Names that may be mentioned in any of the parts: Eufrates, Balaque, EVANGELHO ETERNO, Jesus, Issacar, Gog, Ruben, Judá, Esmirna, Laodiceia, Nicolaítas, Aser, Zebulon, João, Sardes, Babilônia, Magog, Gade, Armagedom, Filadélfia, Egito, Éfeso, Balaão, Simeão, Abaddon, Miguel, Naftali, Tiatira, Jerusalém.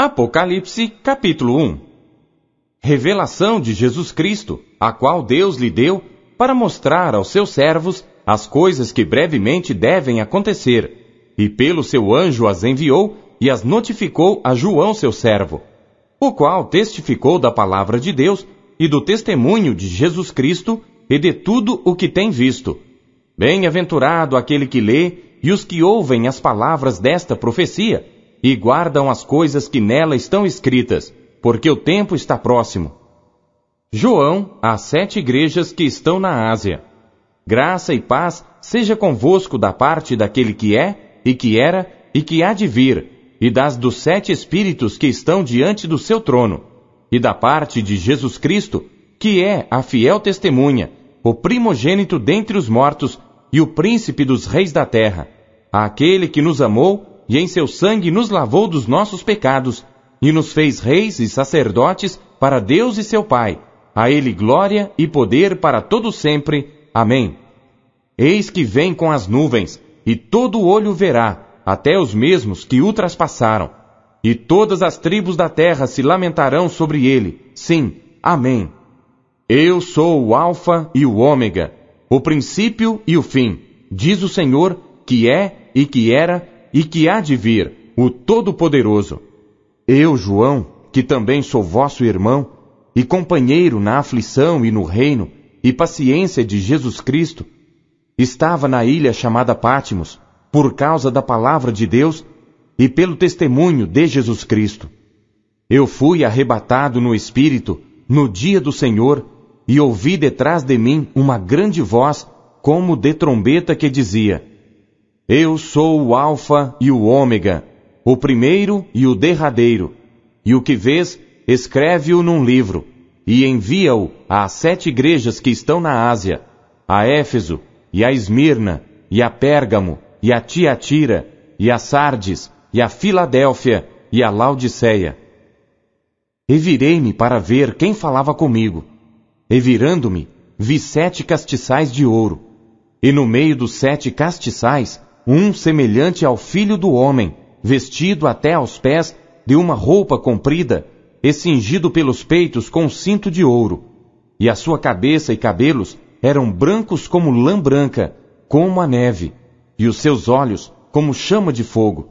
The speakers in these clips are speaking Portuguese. Apocalipse, capítulo 1. Revelação de Jesus Cristo, a qual Deus lhe deu para mostrar aos seus servos as coisas que brevemente devem acontecer, e pelo seu anjo as enviou e as notificou a João, seu servo, o qual testificou da palavra de Deus e do testemunho de Jesus Cristo e de tudo o que tem visto. Bem-aventurado aquele que lê e os que ouvem as palavras desta profecia e guardam as coisas que nela estão escritas, porque o tempo está próximo. João, às 7 igrejas que estão na Ásia. Graça e paz seja convosco da parte daquele que é, e que era, e que há de vir, e das dos 7 espíritos que estão diante do seu trono, e da parte de Jesus Cristo, que é a fiel testemunha, o primogênito dentre os mortos, e o príncipe dos reis da terra, aquele que nos amou e em seu sangue nos lavou dos nossos pecados, e nos fez reis e sacerdotes para Deus e seu Pai. A ele glória e poder para todo sempre. Amém. Eis que vem com as nuvens, e todo olho verá, até os mesmos que o traspassaram. E todas as tribos da terra se lamentarão sobre ele. Sim, amém. Eu sou o Alfa e o Ômega, o princípio e o fim, diz o Senhor, que é, e que era, e que há de vir, o Todo-Poderoso. Eu, João, que também sou vosso irmão, e companheiro na aflição e no reino, e paciência de Jesus Cristo, estava na ilha chamada Pátimos, por causa da palavra de Deus e pelo testemunho de Jesus Cristo. Eu fui arrebatado no Espírito, no dia do Senhor, e ouvi detrás de mim uma grande voz, como de trombeta, que dizia: Eu sou o Alfa e o Ômega, o primeiro e o derradeiro. E o que vês, escreve-o num livro, e envia-o às 7 igrejas que estão na Ásia, a Éfeso, e a Esmirna, e a Pérgamo, e a Tiatira, e a Sardes, e a Filadélfia, e a Laodiceia. E virei-me para ver quem falava comigo. E virando-me, vi 7 castiçais de ouro, e no meio dos 7 castiçais, um semelhante ao Filho do Homem, vestido até aos pés de uma roupa comprida, e cingido pelos peitos com um cinto de ouro, e a sua cabeça e cabelos eram brancos como lã branca, como a neve, e os seus olhos como chama de fogo,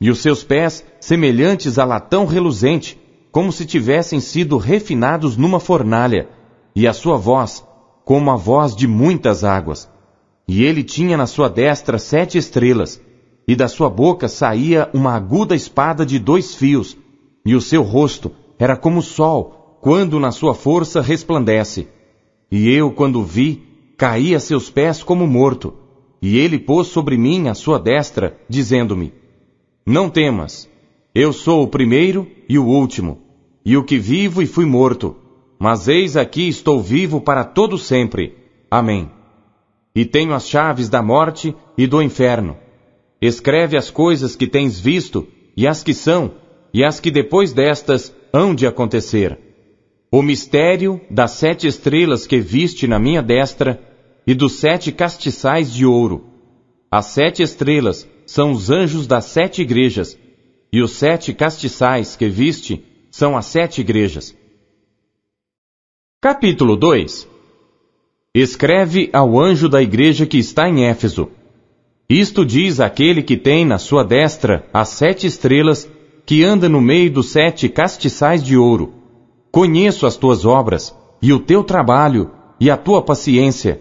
e os seus pés semelhantes a latão reluzente, como se tivessem sido refinados numa fornalha, e a sua voz, como a voz de muitas águas. E ele tinha na sua destra 7 estrelas, e da sua boca saía uma aguda espada de 2 fios, e o seu rosto era como o sol, quando na sua força resplandece. E eu, quando vi, caí a seus pés como morto, e ele pôs sobre mim a sua destra, dizendo-me: Não temas, eu sou o primeiro e o último, e o que vivo e fui morto, mas eis aqui estou vivo para todo sempre. Amém. E tenho as chaves da morte e do inferno. Escreve as coisas que tens visto, e as que são, e as que depois destas hão de acontecer. O mistério das 7 estrelas que viste na minha destra, e dos 7 castiçais de ouro. As 7 estrelas são os anjos das 7 igrejas, e os 7 castiçais que viste são as 7 igrejas. Capítulo 2. Escreve ao anjo da igreja que está em Éfeso: Isto diz aquele que tem na sua destra as 7 estrelas, que anda no meio dos 7 castiçais de ouro. Conheço as tuas obras, e o teu trabalho, e a tua paciência,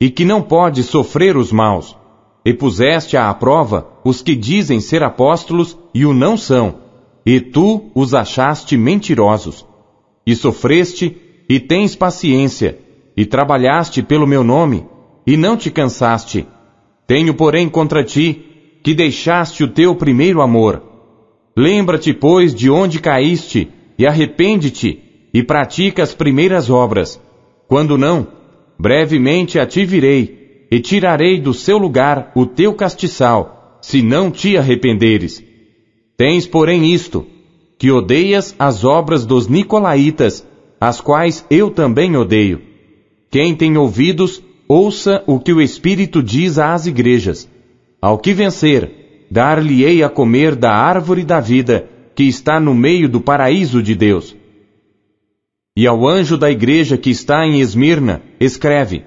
e que não podes sofrer os maus, e puseste à prova os que dizem ser apóstolos e o não são, e tu os achaste mentirosos, e sofreste, e tens paciência, e trabalhaste pelo meu nome, e não te cansaste. Tenho, porém, contra ti, que deixaste o teu primeiro amor. Lembra-te, pois, de onde caíste, e arrepende-te, e pratica as primeiras obras. Quando não, brevemente a ti virei, e tirarei do seu lugar o teu castiçal, se não te arrependeres. Tens, porém, isto, que odeias as obras dos nicolaítas, as quais eu também odeio. Quem tem ouvidos, ouça o que o Espírito diz às igrejas. Ao que vencer, dar-lhe-ei a comer da árvore da vida, que está no meio do paraíso de Deus. E ao anjo da igreja que está em Esmirna, escreve: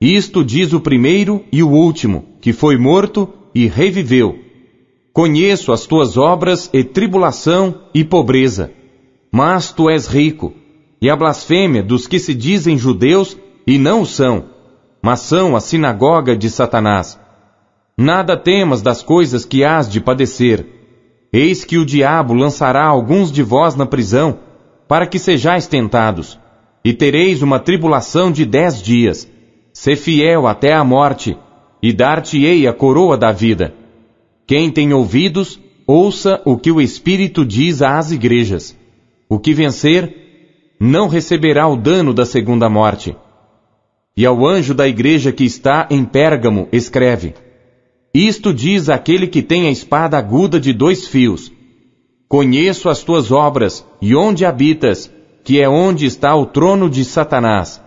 Isto diz o primeiro e o último, que foi morto e reviveu. Conheço as tuas obras e tribulação e pobreza, mas tu és rico, e a blasfêmia dos que se dizem judeus e não são, mas são a sinagoga de Satanás. Nada temas das coisas que hás de padecer. Eis que o diabo lançará alguns de vós na prisão, para que sejais tentados, e tereis uma tribulação de 10 dias. Sê fiel até a morte, e dar-te-ei a coroa da vida. Quem tem ouvidos, ouça o que o Espírito diz às igrejas. O que vencer, não receberá o dano da segunda morte. E ao anjo da igreja que está em Pérgamo, escreve: Isto diz aquele que tem a espada aguda de 2 fios. Conheço as tuas obras, e onde habitas, que é onde está o trono de Satanás.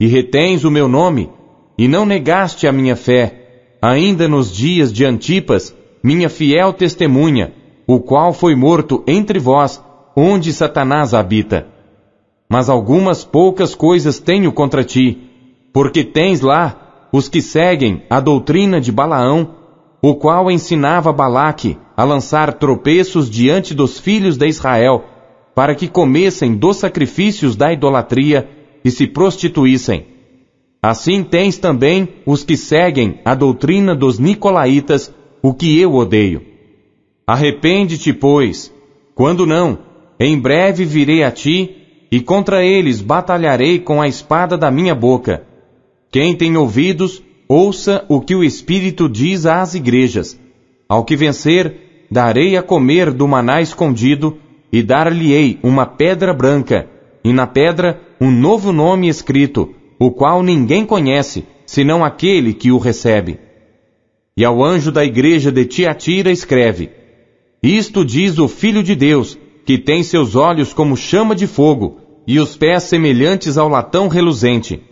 E retens o meu nome, e não negaste a minha fé, ainda nos dias de Antipas, minha fiel testemunha, o qual foi morto entre vós, onde Satanás habita. Mas algumas poucas coisas tenho contra ti, porque tens lá os que seguem a doutrina de Balaão, o qual ensinava Balaque a lançar tropeços diante dos filhos de Israel, para que comessem dos sacrifícios da idolatria e se prostituíssem. Assim tens também os que seguem a doutrina dos nicolaítas, o que eu odeio. Arrepende-te, pois, quando não, em breve virei a ti, e contra eles batalharei com a espada da minha boca. Quem tem ouvidos, ouça o que o Espírito diz às igrejas. Ao que vencer, darei a comer do maná escondido, e dar-lhe-ei uma pedra branca, e na pedra um novo nome escrito, o qual ninguém conhece, senão aquele que o recebe. E ao anjo da igreja de Tiatira escreve: Isto diz o Filho de Deus, que tem seus olhos como chama de fogo, e os pés semelhantes ao latão reluzente.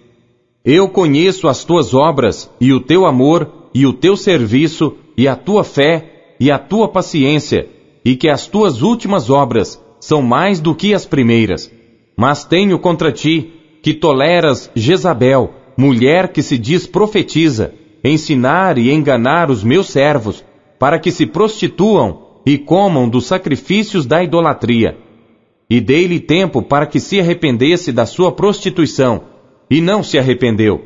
Eu conheço as tuas obras, e o teu amor, e o teu serviço, e a tua fé, e a tua paciência, e que as tuas últimas obras são mais do que as primeiras. Mas tenho contra ti, que toleras Jezabel, mulher que se diz profetiza, ensinar e enganar os meus servos, para que se prostituam e comam dos sacrifícios da idolatria. E dei-lhe tempo para que se arrependesse da sua prostituição, e não se arrependeu.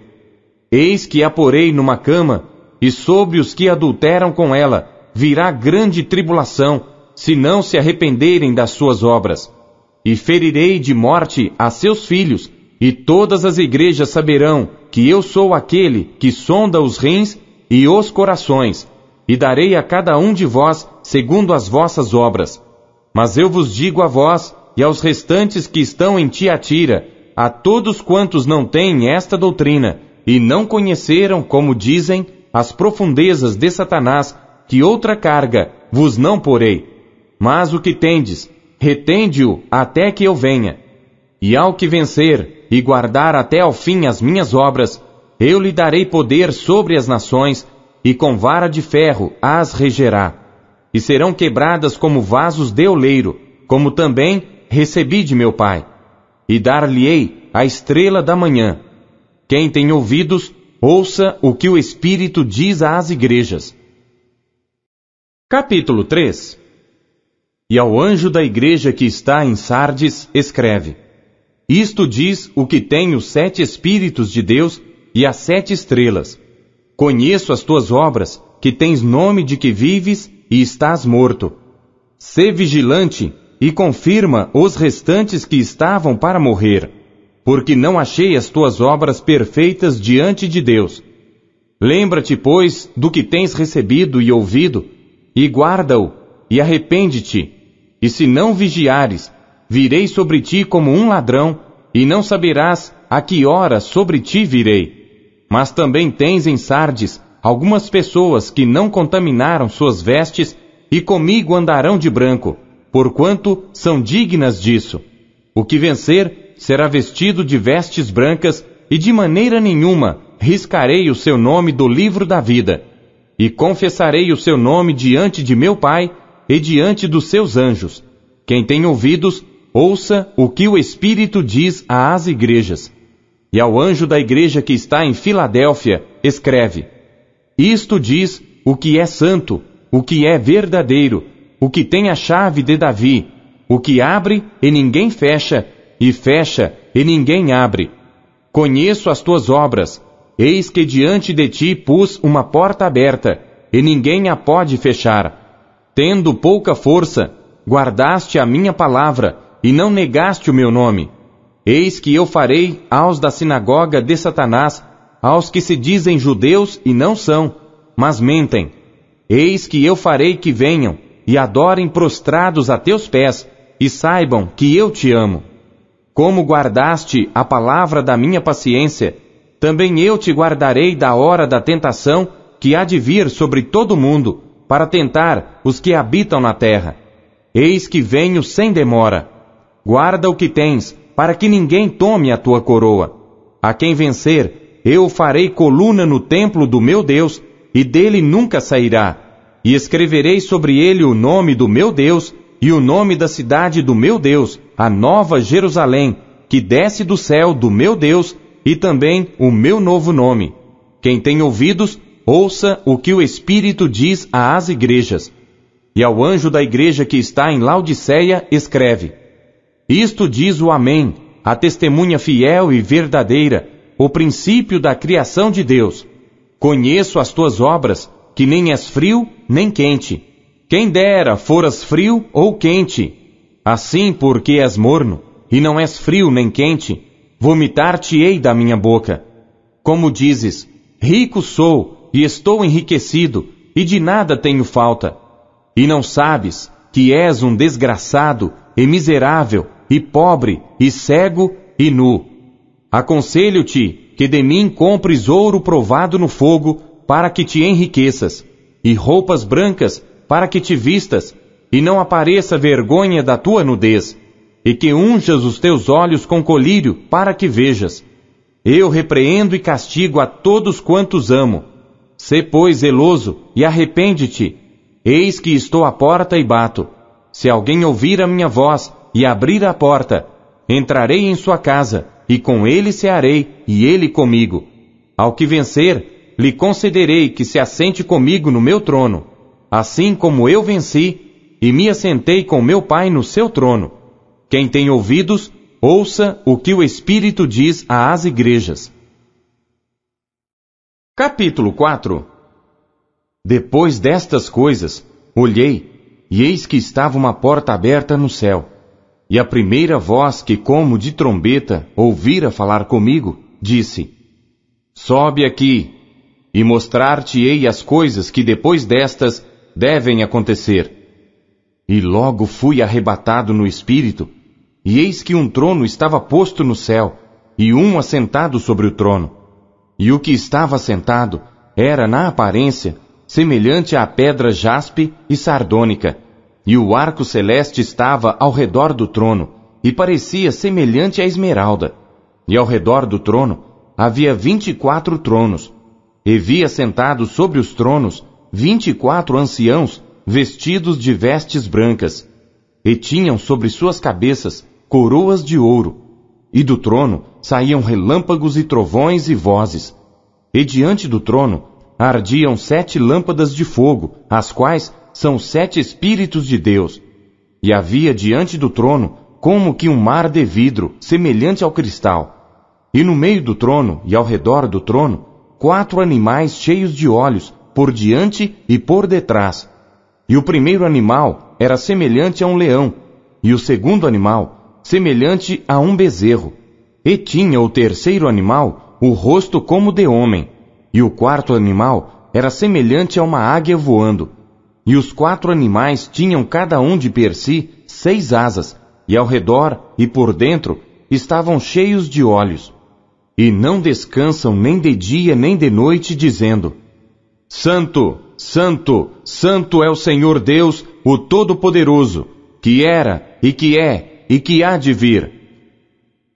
Eis que a porei numa cama, e sobre os que adulteram com ela virá grande tribulação, se não se arrependerem das suas obras. E ferirei de morte a seus filhos, e todas as igrejas saberão que eu sou aquele que sonda os rins e os corações, e darei a cada um de vós segundo as vossas obras. Mas eu vos digo a vós e aos restantes que estão em Tiatira, a todos quantos não têm esta doutrina, e não conheceram, como dizem, as profundezas de Satanás, que outra carga vos não porei. Mas o que tendes, retende-o até que eu venha. E ao que vencer, e guardar até ao fim as minhas obras, eu lhe darei poder sobre as nações, e com vara de ferro as regerá. E serão quebradas como vasos de oleiro, como também recebi de meu Pai. E dar-lhe-ei a estrela da manhã. Quem tem ouvidos, ouça o que o Espírito diz às igrejas. Capítulo 3. E ao anjo da igreja que está em Sardes, escreve: Isto diz o que tem os 7 Espíritos de Deus e as 7 estrelas. Conheço as tuas obras, que tens nome de que vives e estás morto. Sê vigilante e confirma os restantes que estavam para morrer, porque não achei as tuas obras perfeitas diante de Deus. Lembra-te, pois, do que tens recebido e ouvido, e guarda-o, e arrepende-te. E se não vigiares, virei sobre ti como um ladrão, e não saberás a que hora sobre ti virei. Mas também tens em Sardes algumas pessoas que não contaminaram suas vestes, e comigo andarão de branco, porquanto são dignas disso. O que vencer será vestido de vestes brancas, e de maneira nenhuma riscarei o seu nome do livro da vida, e confessarei o seu nome diante de meu Pai e diante dos seus anjos, Quem tem ouvidos, ouça o que o Espírito diz às igrejas. E ao anjo da igreja que está em Filadélfia, escreve: Isto diz o que é santo, o que é verdadeiro, o que tem a chave de Davi, o que abre e ninguém fecha, e fecha e ninguém abre. Conheço as tuas obras. Eis que diante de ti pus uma porta aberta, e ninguém a pode fechar. Tendo pouca força, guardaste a minha palavra, e não negaste o meu nome. Eis que eu farei aos da sinagoga de Satanás, aos que se dizem judeus e não são, mas mentem. Eis que eu farei que venham, e adorem prostrados a teus pés, e saibam que eu te amo. Como guardaste a palavra da minha paciência, também eu te guardarei da hora da tentação que há de vir sobre todo o mundo, para tentar os que habitam na terra. Eis que venho sem demora. Guarda o que tens, para que ninguém tome a tua coroa. A quem vencer, eu farei coluna no templo do meu Deus, e dele nunca sairá. E escreverei sobre ele o nome do meu Deus, e o nome da cidade do meu Deus, a nova Jerusalém, que desce do céu do meu Deus, e também o meu novo nome. Quem tem ouvidos, ouça o que o Espírito diz às igrejas. E ao anjo da igreja que está em Laodiceia, escreve: Isto diz o Amém, a testemunha fiel e verdadeira, o princípio da criação de Deus. Conheço as tuas obras, que nem és frio, nem quente. Quem dera foras frio ou quente. Assim, porque és morno, e não és frio nem quente, vomitar-te-ei da minha boca. Como dizes: rico sou, e estou enriquecido, e de nada tenho falta. E não sabes que és um desgraçado, e miserável, e pobre, e cego, e nu. Aconselho-te que de mim compres ouro provado no fogo, para que te enriqueças, e roupas brancas, para que te vistas, e não apareça vergonha da tua nudez, e que unjas os teus olhos com colírio, para que vejas. Eu repreendo e castigo a todos quantos amo. Sê, pois, zeloso, e arrepende-te. Eis que estou à porta e bato. Se alguém ouvir a minha voz, e abrir a porta, entrarei em sua casa, e com ele cearei, e ele comigo. Ao que vencer, lhe concederei que se assente comigo no meu trono, assim como eu venci, e me assentei com meu Pai no seu trono. Quem tem ouvidos, ouça o que o Espírito diz às igrejas. Capítulo 4. Depois destas coisas, olhei, e eis que estava uma porta aberta no céu. E a primeira voz que, como de trombeta, ouvira falar comigo, disse: Sobe aqui, e mostrar-te-ei as coisas que depois destas devem acontecer. E logo fui arrebatado no Espírito, e eis que um trono estava posto no céu, e um assentado sobre o trono. E o que estava assentado era, na aparência, semelhante à pedra jaspe e sardônica, e o arco celeste estava ao redor do trono, e parecia semelhante à esmeralda. E ao redor do trono havia 24 tronos, e vi assentados sobre os tronos 24 anciãos, vestidos de vestes brancas, e tinham sobre suas cabeças coroas de ouro. E do trono saíam relâmpagos e trovões e vozes. E diante do trono ardiam 7 lâmpadas de fogo, as quais são 7 Espíritos de Deus. E havia diante do trono como que um mar de vidro, semelhante ao cristal. E no meio do trono e ao redor do trono, 4 animais cheios de olhos, por diante e por detrás. E o primeiro animal era semelhante a um leão, e o segundo animal semelhante a um bezerro. E tinha o terceiro animal o rosto como de homem, e o quarto animal era semelhante a uma águia voando. E os 4 animais tinham cada um de per si 6 asas, e ao redor e por dentro estavam cheios de olhos. E não descansam nem de dia nem de noite, dizendo: Santo, Santo, Santo é o Senhor Deus, o Todo-Poderoso, que era, e que é, e que há de vir.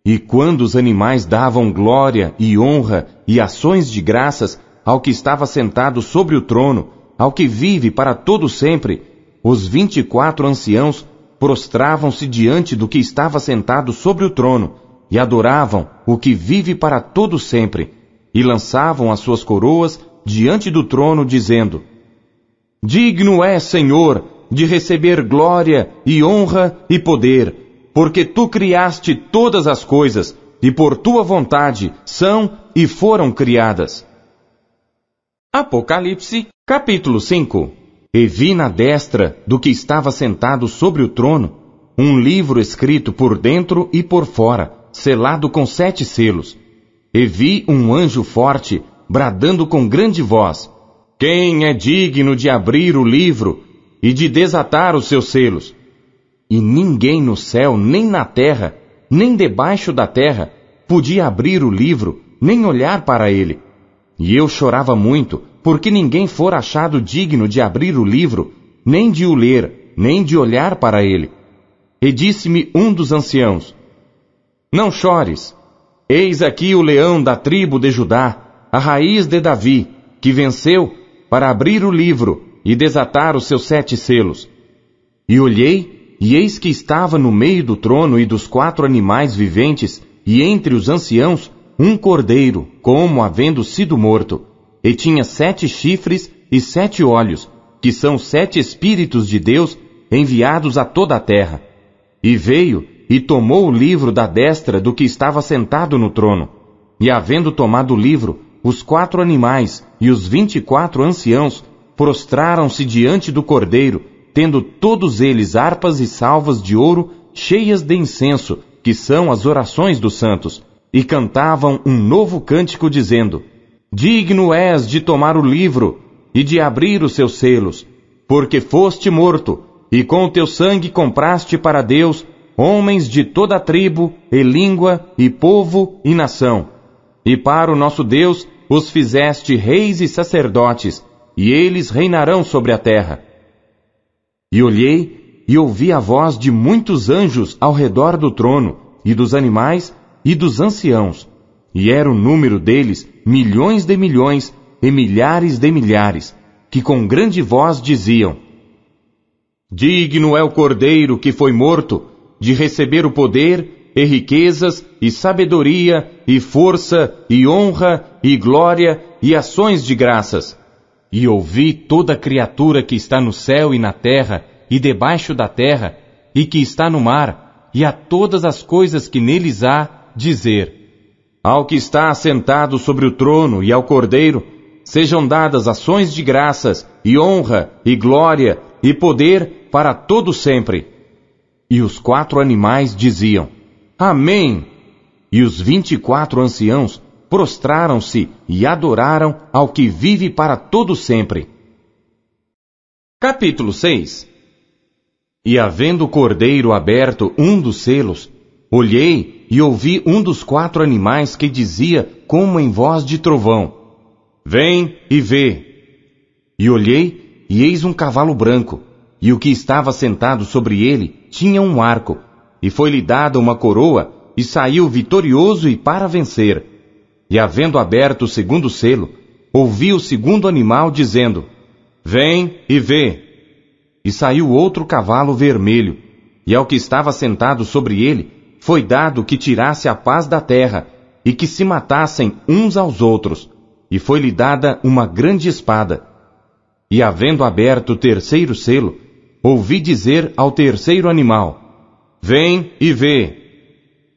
E quando os animais davam glória e honra e ações de graças ao que estava sentado sobre o trono, ao que vive para todo sempre, os 24 anciãos prostravam-se diante do que estava sentado sobre o trono, e adoravam o que vive para todo sempre, e lançavam as suas coroas diante do trono, dizendo: Digno é, Senhor, de receber glória e honra e poder, porque tu criaste todas as coisas, e por tua vontade são e foram criadas. Apocalipse, capítulo 5. E vi na destra do que estava sentado sobre o trono um livro escrito por dentro e por fora, selado com 7 selos. E vi um anjo forte, bradando com grande voz: Quem é digno de abrir o livro e de desatar os seus selos? E ninguém no céu, nem na terra, nem debaixo da terra, podia abrir o livro, nem olhar para ele. E eu chorava muito, porque ninguém fora achado digno de abrir o livro, nem de o ler, nem de olhar para ele. E disse-me um dos anciãos: Não chores. Eis aqui o leão da tribo de Judá, a raiz de Davi, que venceu, para abrir o livro e desatar os seus 7 selos. E olhei, e eis que estava no meio do trono e dos 4 animais viventes, e entre os anciãos, um cordeiro, como havendo sido morto, e tinha 7 chifres e 7 olhos, que são 7 espíritos de Deus enviados a toda a terra. E veio e tomou o livro da destra do que estava sentado no trono. E havendo tomado o livro, os 4 animais e os 24 anciãos prostraram-se diante do cordeiro, tendo todos eles harpas e salvas de ouro cheias de incenso, que são as orações dos santos. E cantavam um novo cântico, dizendo: Digno és de tomar o livro e de abrir os seus selos, porque foste morto, e com o teu sangue compraste para Deus homens de toda a tribo, e língua, e povo, e nação. E para o nosso Deus os fizeste reis e sacerdotes, e eles reinarão sobre a terra. E olhei, e ouvi a voz de muitos anjos ao redor do trono, e dos animais, e dos anciãos, e era o número deles 1.000.000 de milhões e 1.000.000 de milhares, que com grande voz diziam: Digno é o Cordeiro que foi morto de receber o poder, e riquezas, e sabedoria, e força, e honra, e glória, e ações de graças. E ouvi toda criatura que está no céu e na terra, e debaixo da terra, e que está no mar, e a todas as coisas que neles há, dizer: Ao que está assentado sobre o trono e ao Cordeiro, sejam dadas ações de graças, e honra, e glória, e poder para todo sempre. E os 4 animais diziam: Amém. E os 24 anciãos prostraram-se e adoraram ao que vive para todo sempre. Capítulo 6. E havendo o Cordeiro aberto um dos selos, olhei e ouvi um dos 4 animais que dizia, como em voz de trovão: Vem e vê. E olhei, e eis um cavalo branco, e o que estava sentado sobre ele tinha um arco, e foi-lhe dada uma coroa, e saiu vitorioso e para vencer. E havendo aberto o 2º selo, ouvi o 2º animal dizendo: Vem e vê. E saiu outro cavalo vermelho, e ao que estava sentado sobre ele foi dado que tirasse a paz da terra, e que se matassem uns aos outros, e foi-lhe dada uma grande espada. E havendo aberto o 3º selo, ouvi dizer ao 3º animal: Vem e vê.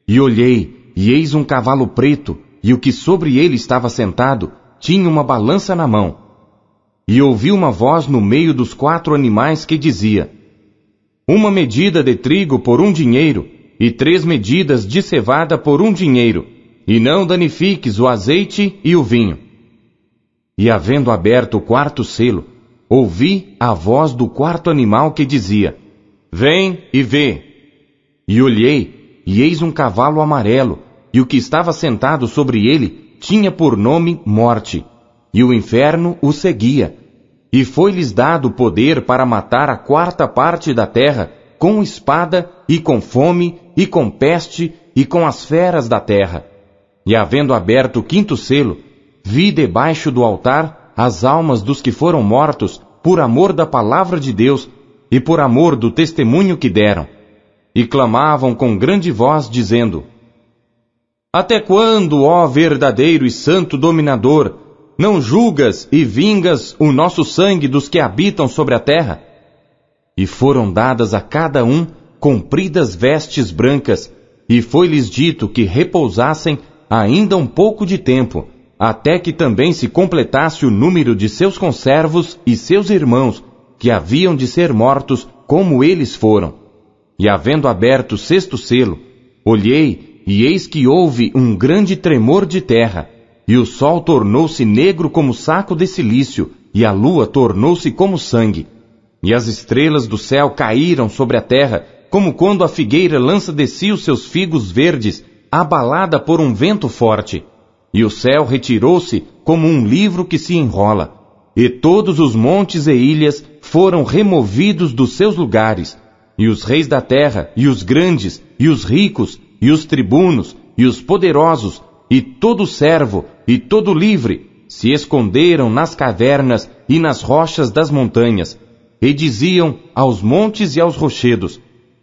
E olhei, e eis um cavalo preto, e o que sobre ele estava sentado tinha uma balança na mão. E ouvi uma voz no meio dos 4 animais que dizia: Uma medida de trigo por 1 dinheiro, e 3 medidas de cevada por 1 dinheiro, e não danifiques o azeite e o vinho. E havendo aberto o 4º selo, ouvi a voz do 4º animal que dizia: Vem e vê. E olhei, e eis um cavalo amarelo, e o que estava sentado sobre ele tinha por nome Morte, e o inferno o seguia, e foi-lhes dado poder para matar a 1/4 da terra, com espada, e com fome, e com peste, e com as feras da terra. E havendo aberto o 5º selo, vi debaixo do altar as almas dos que foram mortos por amor da palavra de Deus, e por amor do testemunho que deram, e clamavam com grande voz, dizendo: Até quando, ó verdadeiro e santo dominador, não julgas e vingas o nosso sangue dos que habitam sobre a terra? E foram dadas a cada um compridas vestes brancas, e foi-lhes dito que repousassem ainda um pouco de tempo, até que também se completasse o número de seus conservos e seus irmãos, que haviam de ser mortos como eles foram. E havendo aberto o sexto selo, olhei, e eis que houve um grande tremor de terra, e o sol tornou-se negro como saco de silício, e a lua tornou-se como sangue. E as estrelas do céu caíram sobre a terra, como quando a figueira lança de si os seus figos verdes, abalada por um vento forte. E o céu retirou-se como um livro que se enrola. E todos os montes e ilhas foram removidos dos seus lugares. E os reis da terra, e os grandes, e os ricos, e os tribunos, e os poderosos, e todo servo, e todo livre, se esconderam nas cavernas e nas rochas das montanhas. E diziam aos montes e aos rochedos: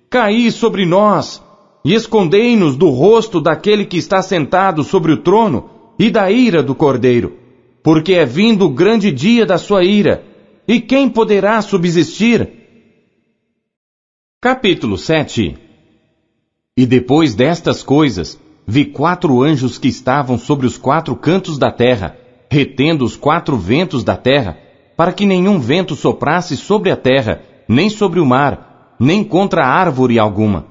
Caí sobre nós, e escondei-nos do rosto daquele que está sentado sobre o trono, e da ira do Cordeiro, porque é vindo o grande dia da sua ira, e quem poderá subsistir? Capítulo 7. E depois destas coisas, vi 4 anjos que estavam sobre os 4 cantos da terra, retendo os 4 ventos da terra, para que nenhum vento soprasse sobre a terra, nem sobre o mar, nem contra árvore alguma.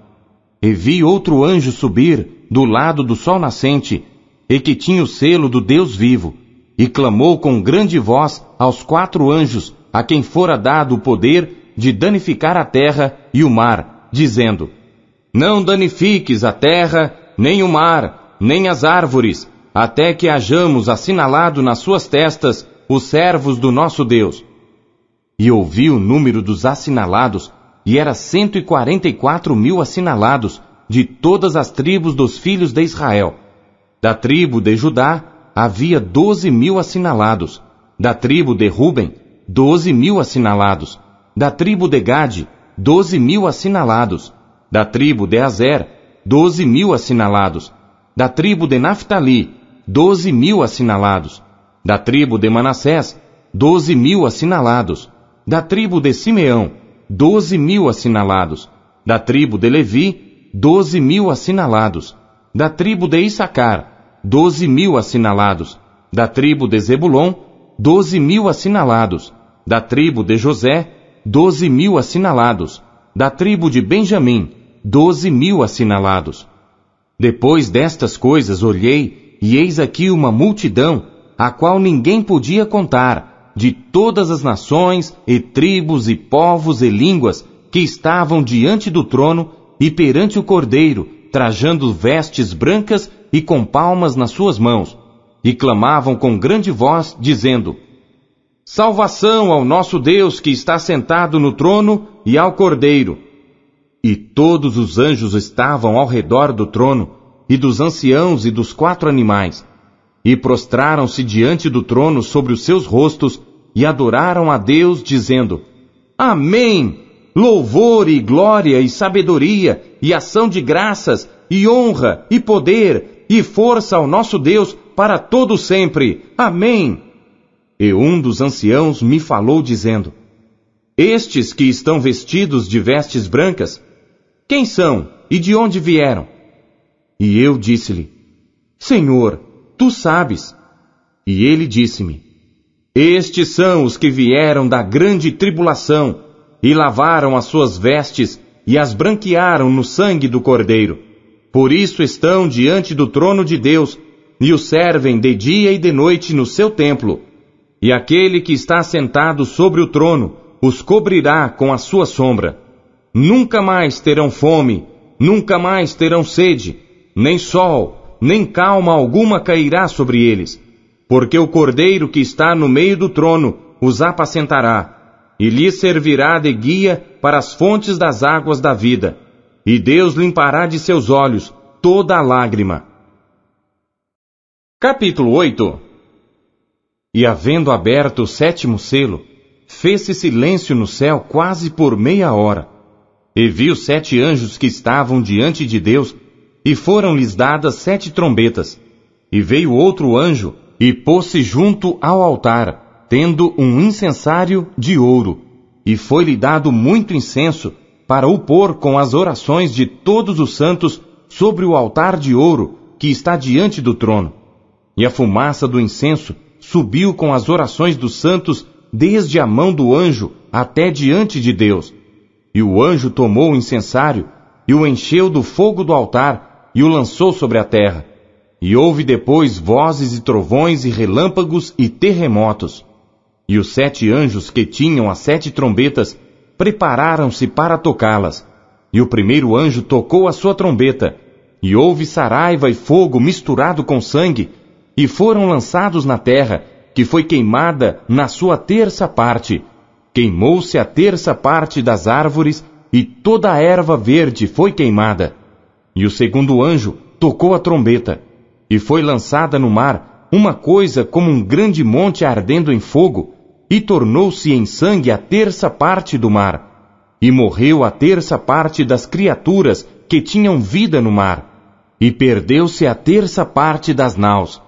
E vi outro anjo subir, do lado do sol nascente, e que tinha o selo do Deus vivo, e clamou com grande voz aos 4 anjos, a quem fora dado o poder de danificar a terra e o mar, dizendo: Não danifiques a terra, nem o mar, nem as árvores, até que hajamos assinalado nas suas testas os servos do nosso Deus. E ouvi o número dos assinalados, e era 144.000 assinalados, de todas as tribos dos filhos de Israel. Da tribo de Judá havia 12.000 assinalados, da tribo de Ruben, 12.000 assinalados, da tribo de Gade, 12.000 assinalados, da tribo de Aser, 12.000 assinalados, da tribo de Naftali, 12.000 assinalados, da tribo de Manassés, 12.000 assinalados, da tribo de Simeão, 12.000 assinalados, da tribo de Levi, 12.000 assinalados, da tribo de Issacar, 12.000 assinalados, da tribo de Zebulon, 12.000 assinalados, da tribo de José, 12.000 assinalados, da tribo de Benjamim, 12.000 assinalados. Depois destas coisas olhei, e eis aqui uma multidão, a qual ninguém podia contar, de todas as nações, e tribos, e povos, e línguas, que estavam diante do trono, e perante o Cordeiro, trajando vestes brancas, e com palmas nas suas mãos, e clamavam com grande voz, dizendo: Salvação ao nosso Deus que está sentado no trono, e ao Cordeiro. E todos os anjos estavam ao redor do trono, e dos anciãos e dos 4 animais, e prostraram-se diante do trono sobre os seus rostos, e adoraram a Deus, dizendo: Amém! Louvor e glória e sabedoria, e ação de graças, e honra, e poder, e força ao nosso Deus, para todo sempre. Amém! E um dos anciãos me falou, dizendo: Estes que estão vestidos de vestes brancas, quem são, e de onde vieram? E eu disse-lhe: Senhor, Tu sabes. E ele disse-me: Estes são os que vieram da grande tribulação, e lavaram as suas vestes, e as branquearam no sangue do Cordeiro. Por isso estão diante do trono de Deus, e o servem de dia e de noite no seu templo. E aquele que está sentado sobre o trono os cobrirá com a sua sombra. Nunca mais terão fome, nunca mais terão sede, nem sol, nem calma alguma cairá sobre eles, porque o Cordeiro que está no meio do trono os apacentará, e lhes servirá de guia para as fontes das águas da vida, e Deus limpará de seus olhos toda a lágrima. Capítulo 8. E havendo aberto o sétimo selo, fez-se silêncio no céu quase por meia hora. E viu 7 anjos que estavam diante de Deus, e foram-lhes dadas 7 trombetas. E veio outro anjo, e pôs-se junto ao altar, tendo um incensário de ouro. E foi-lhe dado muito incenso, para o pôr com as orações de todos os santos sobre o altar de ouro que está diante do trono. E a fumaça do incenso subiu com as orações dos santos desde a mão do anjo até diante de Deus. E o anjo tomou o incensário e o encheu do fogo do altar e o lançou sobre a terra. E houve depois vozes e trovões e relâmpagos e terremotos. E os 7 anjos que tinham as 7 trombetas prepararam-se para tocá-las. E o primeiro anjo tocou a sua trombeta, e houve saraiva e fogo misturado com sangue, e foram lançados na terra, que foi queimada na sua terça parte. Queimou-se a terça parte das árvores, e toda a erva verde foi queimada. E o segundo anjo tocou a trombeta, e foi lançada no mar uma coisa como um grande monte ardendo em fogo, e tornou-se em sangue a terça parte do mar. E morreu a terça parte das criaturas que tinham vida no mar, e perdeu-se a terça parte das naus.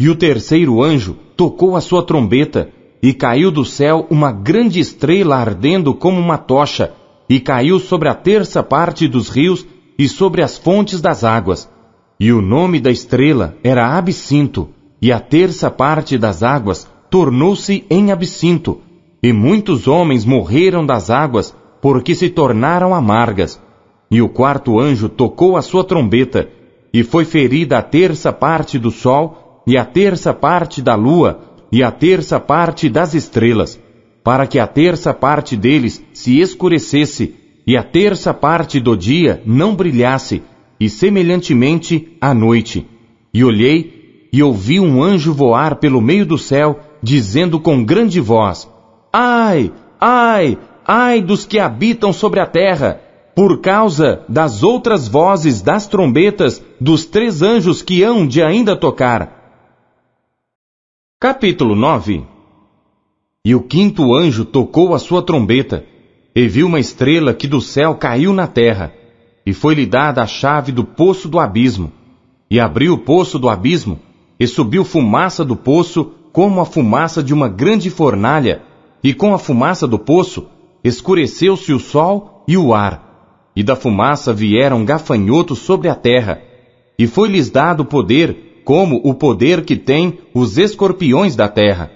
E o terceiro anjo tocou a sua trombeta, e caiu do céu uma grande estrela ardendo como uma tocha, e caiu sobre a terça parte dos rios e sobre as fontes das águas. E o nome da estrela era Absinto, e a terça parte das águas tornou-se em absinto, e muitos homens morreram das águas, porque se tornaram amargas. E o quarto anjo tocou a sua trombeta, e foi ferida a terça parte do sol, e a terça parte da lua, e a terça parte das estrelas, para que a terça parte deles se escurecesse, e a terça parte do dia não brilhasse, e semelhantemente à noite. E olhei, e ouvi um anjo voar pelo meio do céu, dizendo com grande voz: Ai, ai, ai dos que habitam sobre a terra, por causa das outras vozes das trombetas dos 3 anjos que hão de ainda tocar. Capítulo 9. E o quinto anjo tocou a sua trombeta, e viu uma estrela que do céu caiu na terra, e foi-lhe dada a chave do poço do abismo, e abriu o poço do abismo, e subiu fumaça do poço, como a fumaça de uma grande fornalha, e com a fumaça do poço escureceu-se o sol e o ar, e da fumaça vieram gafanhotos sobre a terra, e foi-lhes dado poder, como o poder que têm os escorpiões da terra.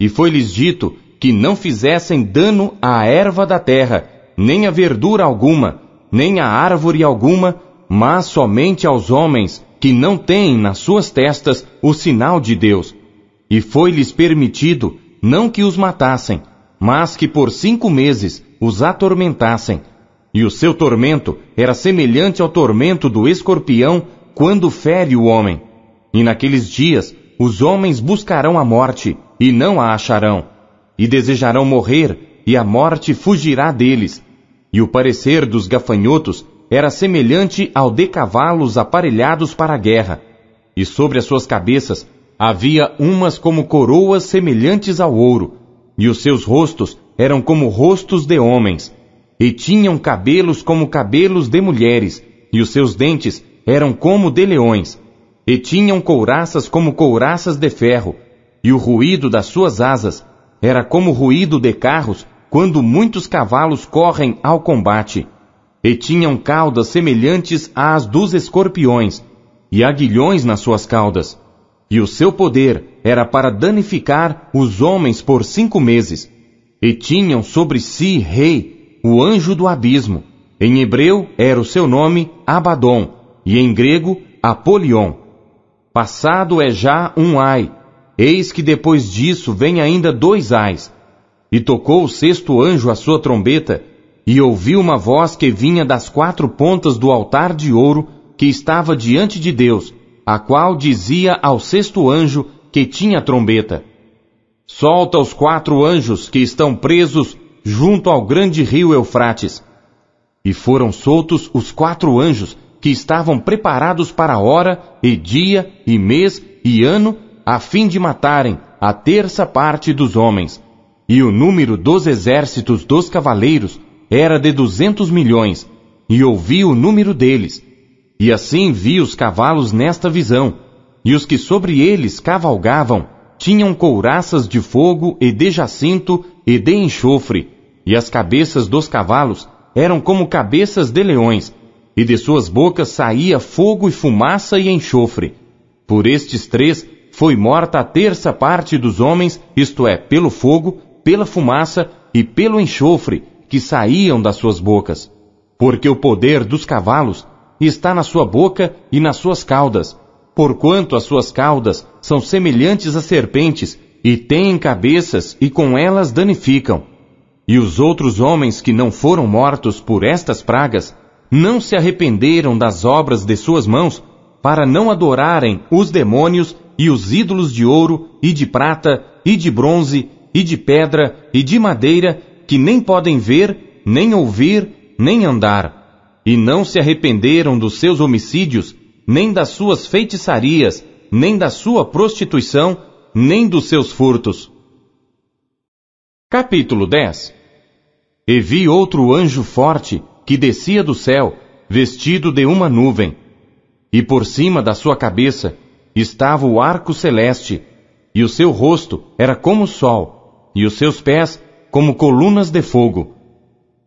E foi-lhes dito que não fizessem dano à erva da terra, nem a verdura alguma, nem a árvore alguma, mas somente aos homens que não têm nas suas testas o sinal de Deus. E foi-lhes permitido não que os matassem, mas que por 5 meses os atormentassem, e o seu tormento era semelhante ao tormento do escorpião quando fere o homem. E naqueles dias os homens buscarão a morte, e não a acharão, e desejarão morrer, e a morte fugirá deles. E o parecer dos gafanhotos era semelhante ao de cavalos aparelhados para a guerra, e sobre as suas cabeças havia umas como coroas semelhantes ao ouro, e os seus rostos eram como rostos de homens, e tinham cabelos como cabelos de mulheres, e os seus dentes eram como de leões, e tinham couraças como couraças de ferro, e o ruído das suas asas era como o ruído de carros quando muitos cavalos correm ao combate, e tinham caudas semelhantes às dos escorpiões, e aguilhões nas suas caudas. E o seu poder era para danificar os homens por 5 meses. E tinham sobre si rei, o anjo do abismo. Em hebreu era o seu nome Abaddon, e em grego Apolion. Passado é já um ai, eis que depois disso vem ainda 2 ais. E tocou o sexto anjo a sua trombeta, e ouviu uma voz que vinha das 4 pontas do altar de ouro que estava diante de Deus, a qual dizia ao sexto anjo que tinha trombeta: Solta os 4 anjos que estão presos junto ao grande rio Eufrates. E foram soltos os 4 anjos que estavam preparados para hora, e dia, e mês, e ano, a fim de matarem a terça parte dos homens. E o número dos exércitos dos cavaleiros era de 200 milhões, e ouvi o número deles. E assim vi os cavalos nesta visão, e os que sobre eles cavalgavam tinham couraças de fogo e de jacinto e de enxofre, e as cabeças dos cavalos eram como cabeças de leões, e de suas bocas saía fogo e fumaça e enxofre. Por estes três foi morta a terça parte dos homens, isto é, pelo fogo, pela fumaça e pelo enxofre que saíam das suas bocas. Porque o poder dos cavalos está na sua boca e nas suas caudas, porquanto as suas caudas são semelhantes a serpentes, e têm cabeças, e com elas danificam. E os outros homens que não foram mortos por estas pragas não se arrependeram das obras de suas mãos, para não adorarem os demônios e os ídolos de ouro, e de prata, e de bronze, e de pedra, e de madeira, que nem podem ver, nem ouvir, nem andar. E não se arrependeram dos seus homicídios, nem das suas feitiçarias, nem da sua prostituição, nem dos seus furtos. Capítulo 10. E vi outro anjo forte, que descia do céu, vestido de uma nuvem. E por cima da sua cabeça estava o arco celeste, e o seu rosto era como o sol, e os seus pés como colunas de fogo.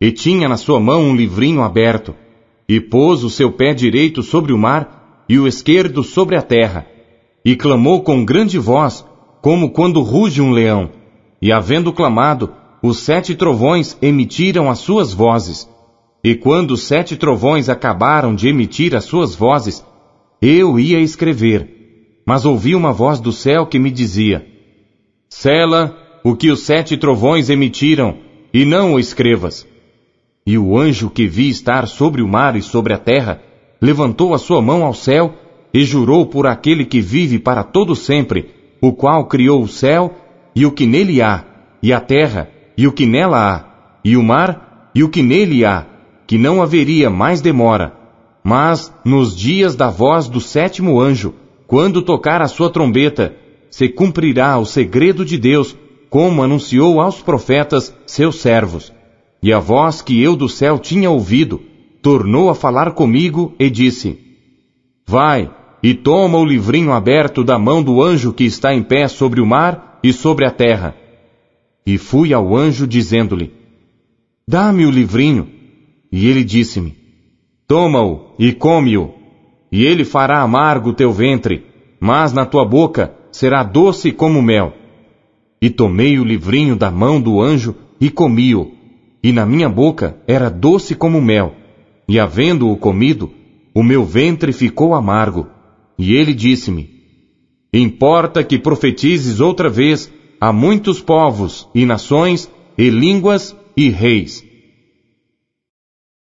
E tinha na sua mão um livrinho aberto, e pôs o seu pé direito sobre o mar, e o esquerdo sobre a terra. E clamou com grande voz, como quando ruge um leão. E havendo clamado, os 7 trovões emitiram as suas vozes. E quando os 7 trovões acabaram de emitir as suas vozes, eu ia escrever. Mas ouvi uma voz do céu que me dizia: Sela o que os 7 trovões emitiram, e não o escrevas. E o anjo que vi estar sobre o mar e sobre a terra levantou a sua mão ao céu e jurou por aquele que vive para todo sempre, o qual criou o céu e o que nele há, e a terra e o que nela há, e o mar e o que nele há, que não haveria mais demora, mas nos dias da voz do 7º anjo, quando tocar a sua trombeta, se cumprirá o segredo de Deus, como anunciou aos profetas seus servos. E a voz que eu do céu tinha ouvido tornou a falar comigo e disse: Vai, e toma o livrinho aberto da mão do anjo que está em pé sobre o mar e sobre a terra. E fui ao anjo dizendo-lhe: Dá-me o livrinho. E ele disse-me: Toma-o e come-o, e ele fará amargo teu ventre, mas na tua boca será doce como mel. E tomei o livrinho da mão do anjo e comi-o, e na minha boca era doce como mel. E havendo-o comido, o meu ventre ficou amargo. E ele disse-me: Importa que profetizes outra vez a muitos povos, e nações, e línguas, e reis.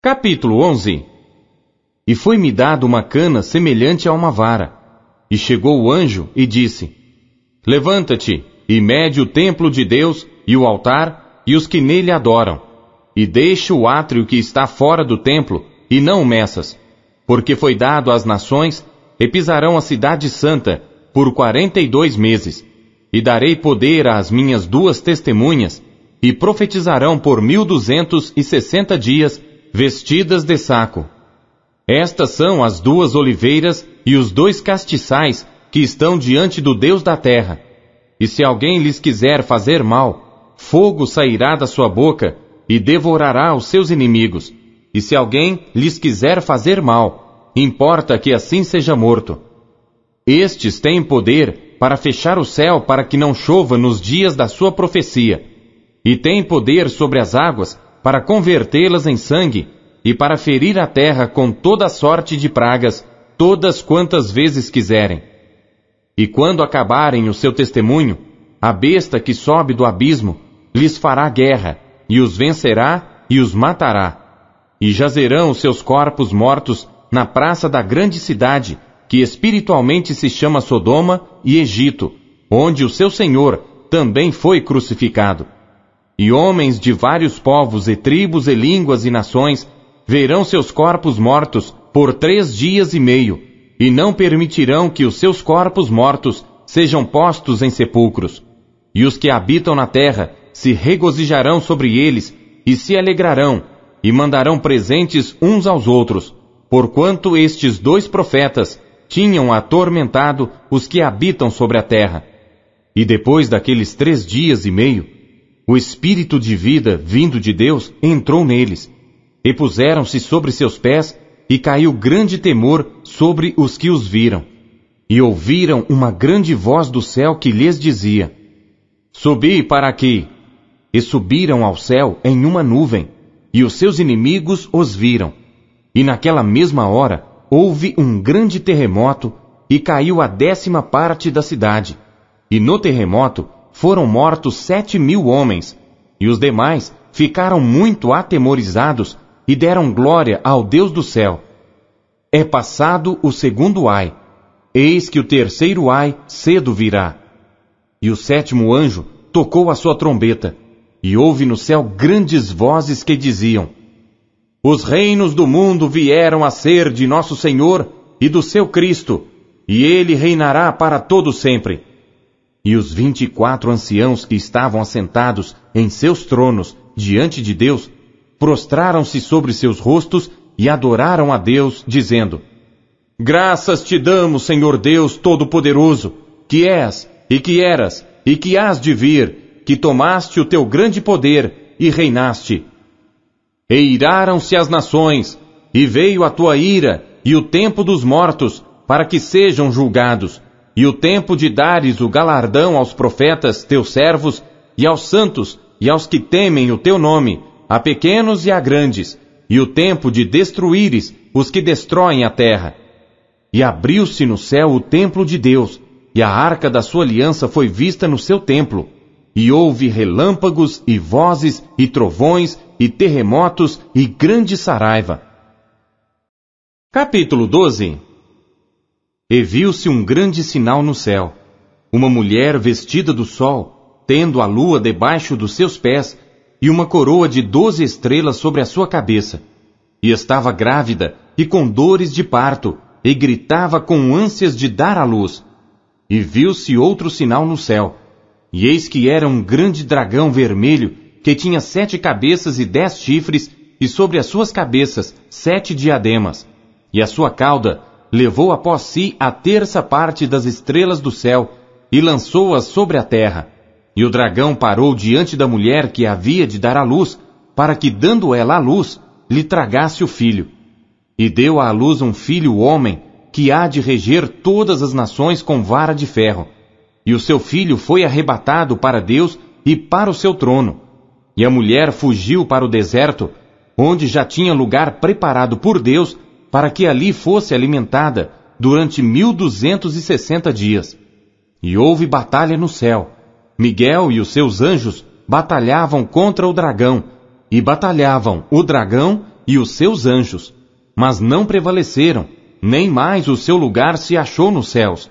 Capítulo 11. E foi-me dado uma cana semelhante a uma vara. E chegou o anjo e disse: Levanta-te, e mede o templo de Deus, e o altar, e os que nele adoram. E deixa o átrio que está fora do templo, e não o meças, porque foi dado às nações, e pisarão a cidade santa, por 42 meses, e darei poder às minhas 2 testemunhas, e profetizarão por 1260 dias, vestidas de saco. Estas são as 2 oliveiras e os 2 castiçais que estão diante do Deus da terra. E se alguém lhes quiser fazer mal, fogo sairá da sua boca, e devorará os seus inimigos. E se alguém lhes quiser fazer mal, importa que assim seja morto. Estes têm poder para fechar o céu para que não chova nos dias da sua profecia, e têm poder sobre as águas para convertê-las em sangue, e para ferir a terra com toda sorte de pragas, todas quantas vezes quiserem. E quando acabarem o seu testemunho, a besta que sobe do abismo lhes fará guerra, e os vencerá e os matará. E jazerão os seus corpos mortos na praça da grande cidade, que espiritualmente se chama Sodoma e Egito, onde o seu Senhor também foi crucificado. E homens de vários povos e tribos e línguas e nações verão seus corpos mortos por 3 dias e meio, e não permitirão que os seus corpos mortos sejam postos em sepulcros. E os que habitam na terra se regozijarão sobre eles, e se alegrarão, e mandarão presentes uns aos outros, porquanto estes dois profetas tinham atormentado os que habitam sobre a terra. E depois daqueles 3 dias e meio, o Espírito de vida vindo de Deus entrou neles, e puseram-se sobre seus pés, e caiu grande temor sobre os que os viram. E ouviram uma grande voz do céu que lhes dizia: Subi para aqui. E subiram ao céu em uma nuvem, e os seus inimigos os viram. E naquela mesma hora houve um grande terremoto, e caiu a 10ª parte da cidade. E no terremoto foram mortos 7.000 homens, e os demais ficaram muito atemorizados e deram glória ao Deus do céu. É passado o 2º ai. Eis que o 3º ai cedo virá. E o 7º anjo tocou a sua trombeta, e houve no céu grandes vozes que diziam: Os reinos do mundo vieram a ser de nosso Senhor e do seu Cristo, e ele reinará para todo sempre. E os 24 anciãos que estavam assentados em seus tronos diante de Deus, prostraram-se sobre seus rostos e adoraram a Deus, dizendo: Graças te damos, Senhor Deus Todo-Poderoso, que és, e que eras, e que hás de vir, que tomaste o teu grande poder e reinaste. E iraram-se as nações, e veio a tua ira, e o tempo dos mortos, para que sejam julgados, e o tempo de dares o galardão aos profetas, teus servos, e aos santos, e aos que temem o teu nome, a pequenos e a grandes, e o tempo de destruíres os que destroem a terra. E abriu-se no céu o templo de Deus, e a arca da sua aliança foi vista no seu templo, e houve relâmpagos, e vozes, e trovões, e terremotos, e grande saraiva. Capítulo 12. E viu-se um grande sinal no céu, uma mulher vestida do sol, tendo a lua debaixo dos seus pés, e uma coroa de 12 estrelas sobre a sua cabeça. E estava grávida, e com dores de parto, e gritava com ânsias de dar à luz. E viu-se outro sinal no céu, e eis que era um grande dragão vermelho, que tinha 7 cabeças e 10 chifres, e sobre as suas cabeças 7 diademas. E a sua cauda levou após si a 1/3 parte das estrelas do céu, e lançou-as sobre a terra. E o dragão parou diante da mulher que havia de dar à luz, para que, dando ela à luz, lhe tragasse o filho. E deu à luz um filho homem, que há de reger todas as nações com vara de ferro. E o seu filho foi arrebatado para Deus e para o seu trono. E a mulher fugiu para o deserto, onde já tinha lugar preparado por Deus, para que ali fosse alimentada durante 1260 dias. E houve batalha no céu. Miguel e os seus anjos batalhavam contra o dragão, e batalhavam o dragão e os seus anjos, mas não prevaleceram, nem mais o seu lugar se achou nos céus.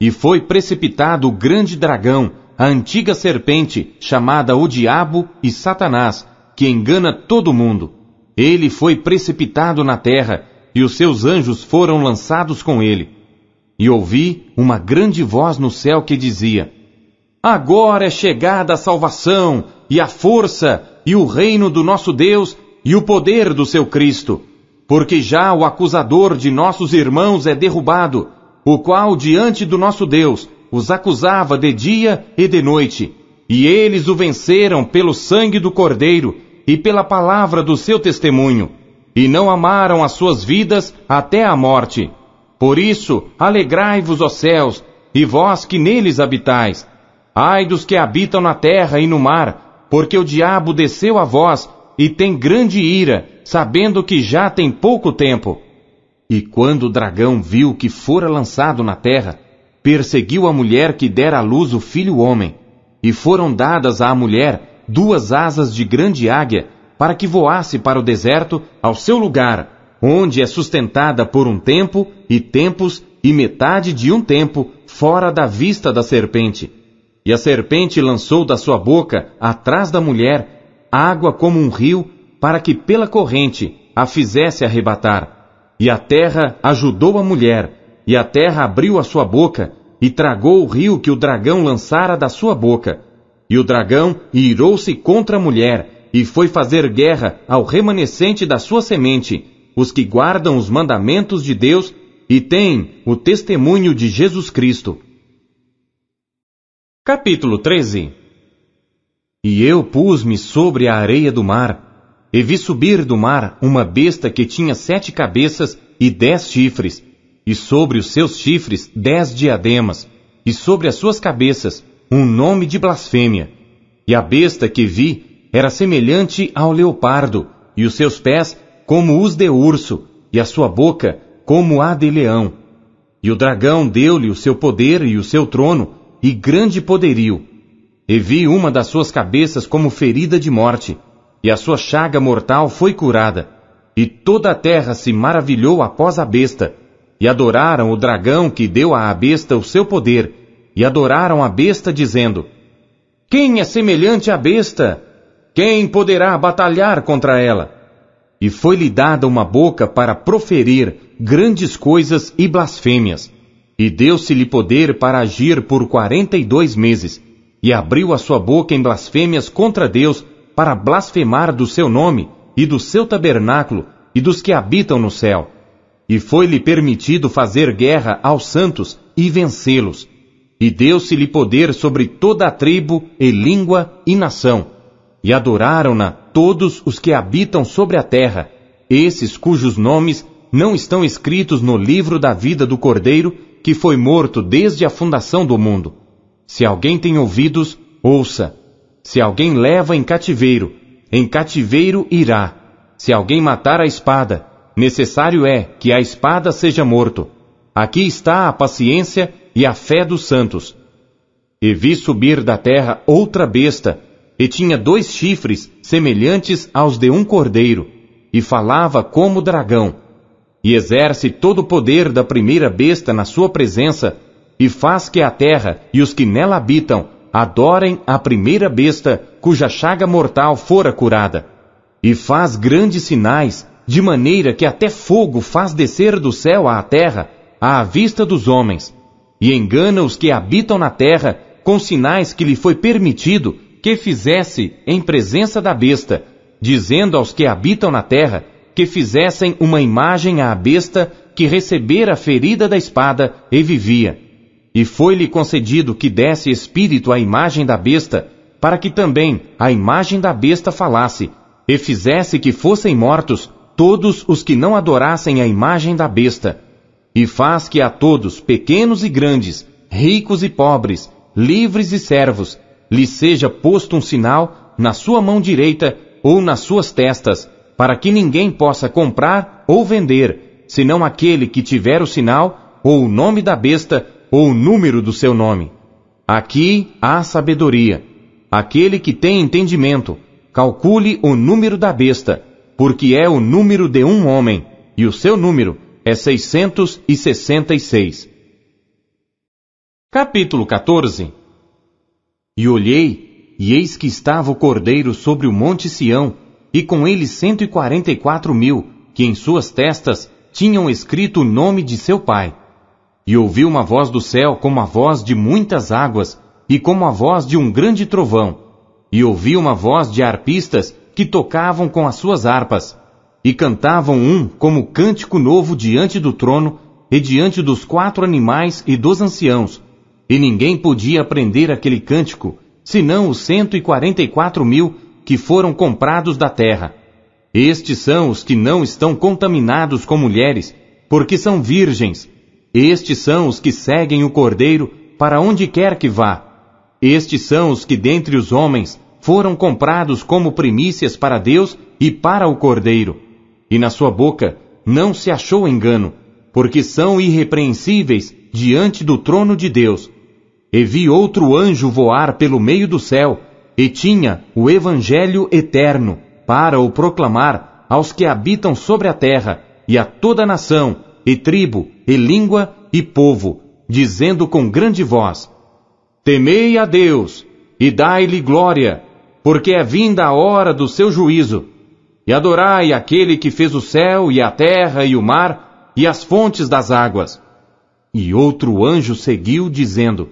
E foi precipitado o grande dragão, a antiga serpente, chamada o Diabo e Satanás, que engana todo mundo. Ele foi precipitado na terra, e os seus anjos foram lançados com ele. E ouvi uma grande voz no céu que dizia: Agora é chegada a salvação, e a força, e o reino do nosso Deus, e o poder do seu Cristo. Porque já o acusador de nossos irmãos é derrubado, o qual diante do nosso Deus os acusava de dia e de noite. E eles o venceram pelo sangue do Cordeiro, e pela palavra do seu testemunho, e não amaram as suas vidas até a morte. Por isso, alegrai-vos, ó céus, e vós que neles habitais. Ai dos que habitam na terra e no mar, porque o diabo desceu a vós, e tem grande ira, sabendo que já tem pouco tempo. E quando o dragão viu que fora lançado na terra, perseguiu a mulher que dera à luz o filho homem, e foram dadas à mulher 2 asas de grande águia, para que voasse para o deserto, ao seu lugar, onde é sustentada por um tempo, e tempos, e metade de um tempo, fora da vista da serpente. E a serpente lançou da sua boca, atrás da mulher, água como um rio, para que pela corrente a fizesse arrebatar. E a terra ajudou a mulher, e a terra abriu a sua boca, e tragou o rio que o dragão lançara da sua boca. E o dragão irou-se contra a mulher, e foi fazer guerra ao remanescente da sua semente, os que guardam os mandamentos de Deus e têm o testemunho de Jesus Cristo. Capítulo 13. E eu pus-me sobre a areia do mar, e vi subir do mar uma besta que tinha 7 cabeças e 10 chifres, e sobre os seus chifres 10 diademas, e sobre as suas cabeças um nome de blasfêmia. E a besta que vi era semelhante ao leopardo, e os seus pés como os de urso, e a sua boca como a de leão. E o dragão deu-lhe o seu poder e o seu trono, e grande poderio. E vi uma das suas cabeças como ferida de morte, e a sua chaga mortal foi curada. E toda a terra se maravilhou após a besta, e adoraram o dragão que deu à besta o seu poder, e adoraram a besta, dizendo: Quem é semelhante à besta? Quem poderá batalhar contra ela? E foi-lhe dada uma boca para proferir grandes coisas e blasfêmias. E deu-se-lhe poder para agir por 42 meses, e abriu a sua boca em blasfêmias contra Deus, para blasfemar do seu nome, e do seu tabernáculo, e dos que habitam no céu. E foi-lhe permitido fazer guerra aos santos, e vencê-los. E deu-se-lhe poder sobre toda a tribo, e língua, e nação. E adoraram-na todos os que habitam sobre a terra, esses cujos nomes não estão escritos no livro da vida do Cordeiro, que foi morto desde a fundação do mundo. Se alguém tem ouvidos, ouça. Se alguém leva em cativeiro irá. Se alguém matar a espada, necessário é que a espada seja morto. Aqui está a paciência e a fé dos santos. E vi subir da terra outra besta, e tinha 2 chifres, semelhantes aos de um cordeiro, e falava como dragão. E exerce todo o poder da primeira besta na sua presença, e faz que a terra e os que nela habitam adorem a primeira besta, cuja chaga mortal fora curada. E faz grandes sinais, de maneira que até fogo faz descer do céu à terra, à vista dos homens. E engana os que habitam na terra, com sinais que lhe foi permitido que fizesse em presença da besta, dizendo aos que habitam na terra que fizessem uma imagem à besta, que recebera a ferida da espada e vivia. E foi-lhe concedido que desse espírito à imagem da besta, para que também a imagem da besta falasse, e fizesse que fossem mortos todos os que não adorassem a imagem da besta. E faz que a todos, pequenos e grandes, ricos e pobres, livres e servos, lhe seja posto um sinal na sua mão direita ou nas suas testas, para que ninguém possa comprar ou vender, senão aquele que tiver o sinal, ou o nome da besta, ou o número do seu nome. Aqui há sabedoria. Aquele que tem entendimento, calcule o número da besta, porque é o número de um homem, e o seu número é 666. Capítulo 14. E olhei, e eis que estava o Cordeiro sobre o monte Sião, e com ele 144 mil, que em suas testas tinham escrito o nome de seu pai. E ouvi uma voz do céu como a voz de muitas águas, e como a voz de um grande trovão. E ouvi uma voz de arpistas que tocavam com as suas harpas, e cantavam um como cântico novo diante do trono, e diante dos 4 animais e dos anciãos. E ninguém podia aprender aquele cântico, senão os 144 mil, que foram comprados da terra. Estes são os que não estão contaminados com mulheres, porque são virgens. Estes são os que seguem o Cordeiro para onde quer que vá. Estes são os que dentre os homens foram comprados como primícias para Deus e para o Cordeiro. E na sua boca não se achou engano, porque são irrepreensíveis diante do trono de Deus. E vi outro anjo voar pelo meio do céu, e tinha o evangelho eterno, para o proclamar aos que habitam sobre a terra, e a toda nação, e tribo, e língua, e povo, dizendo com grande voz: Temei a Deus, e dai-lhe glória, porque é vinda a hora do seu juízo. E adorai aquele que fez o céu, e a terra, e o mar, e as fontes das águas. E outro anjo seguiu, dizendo: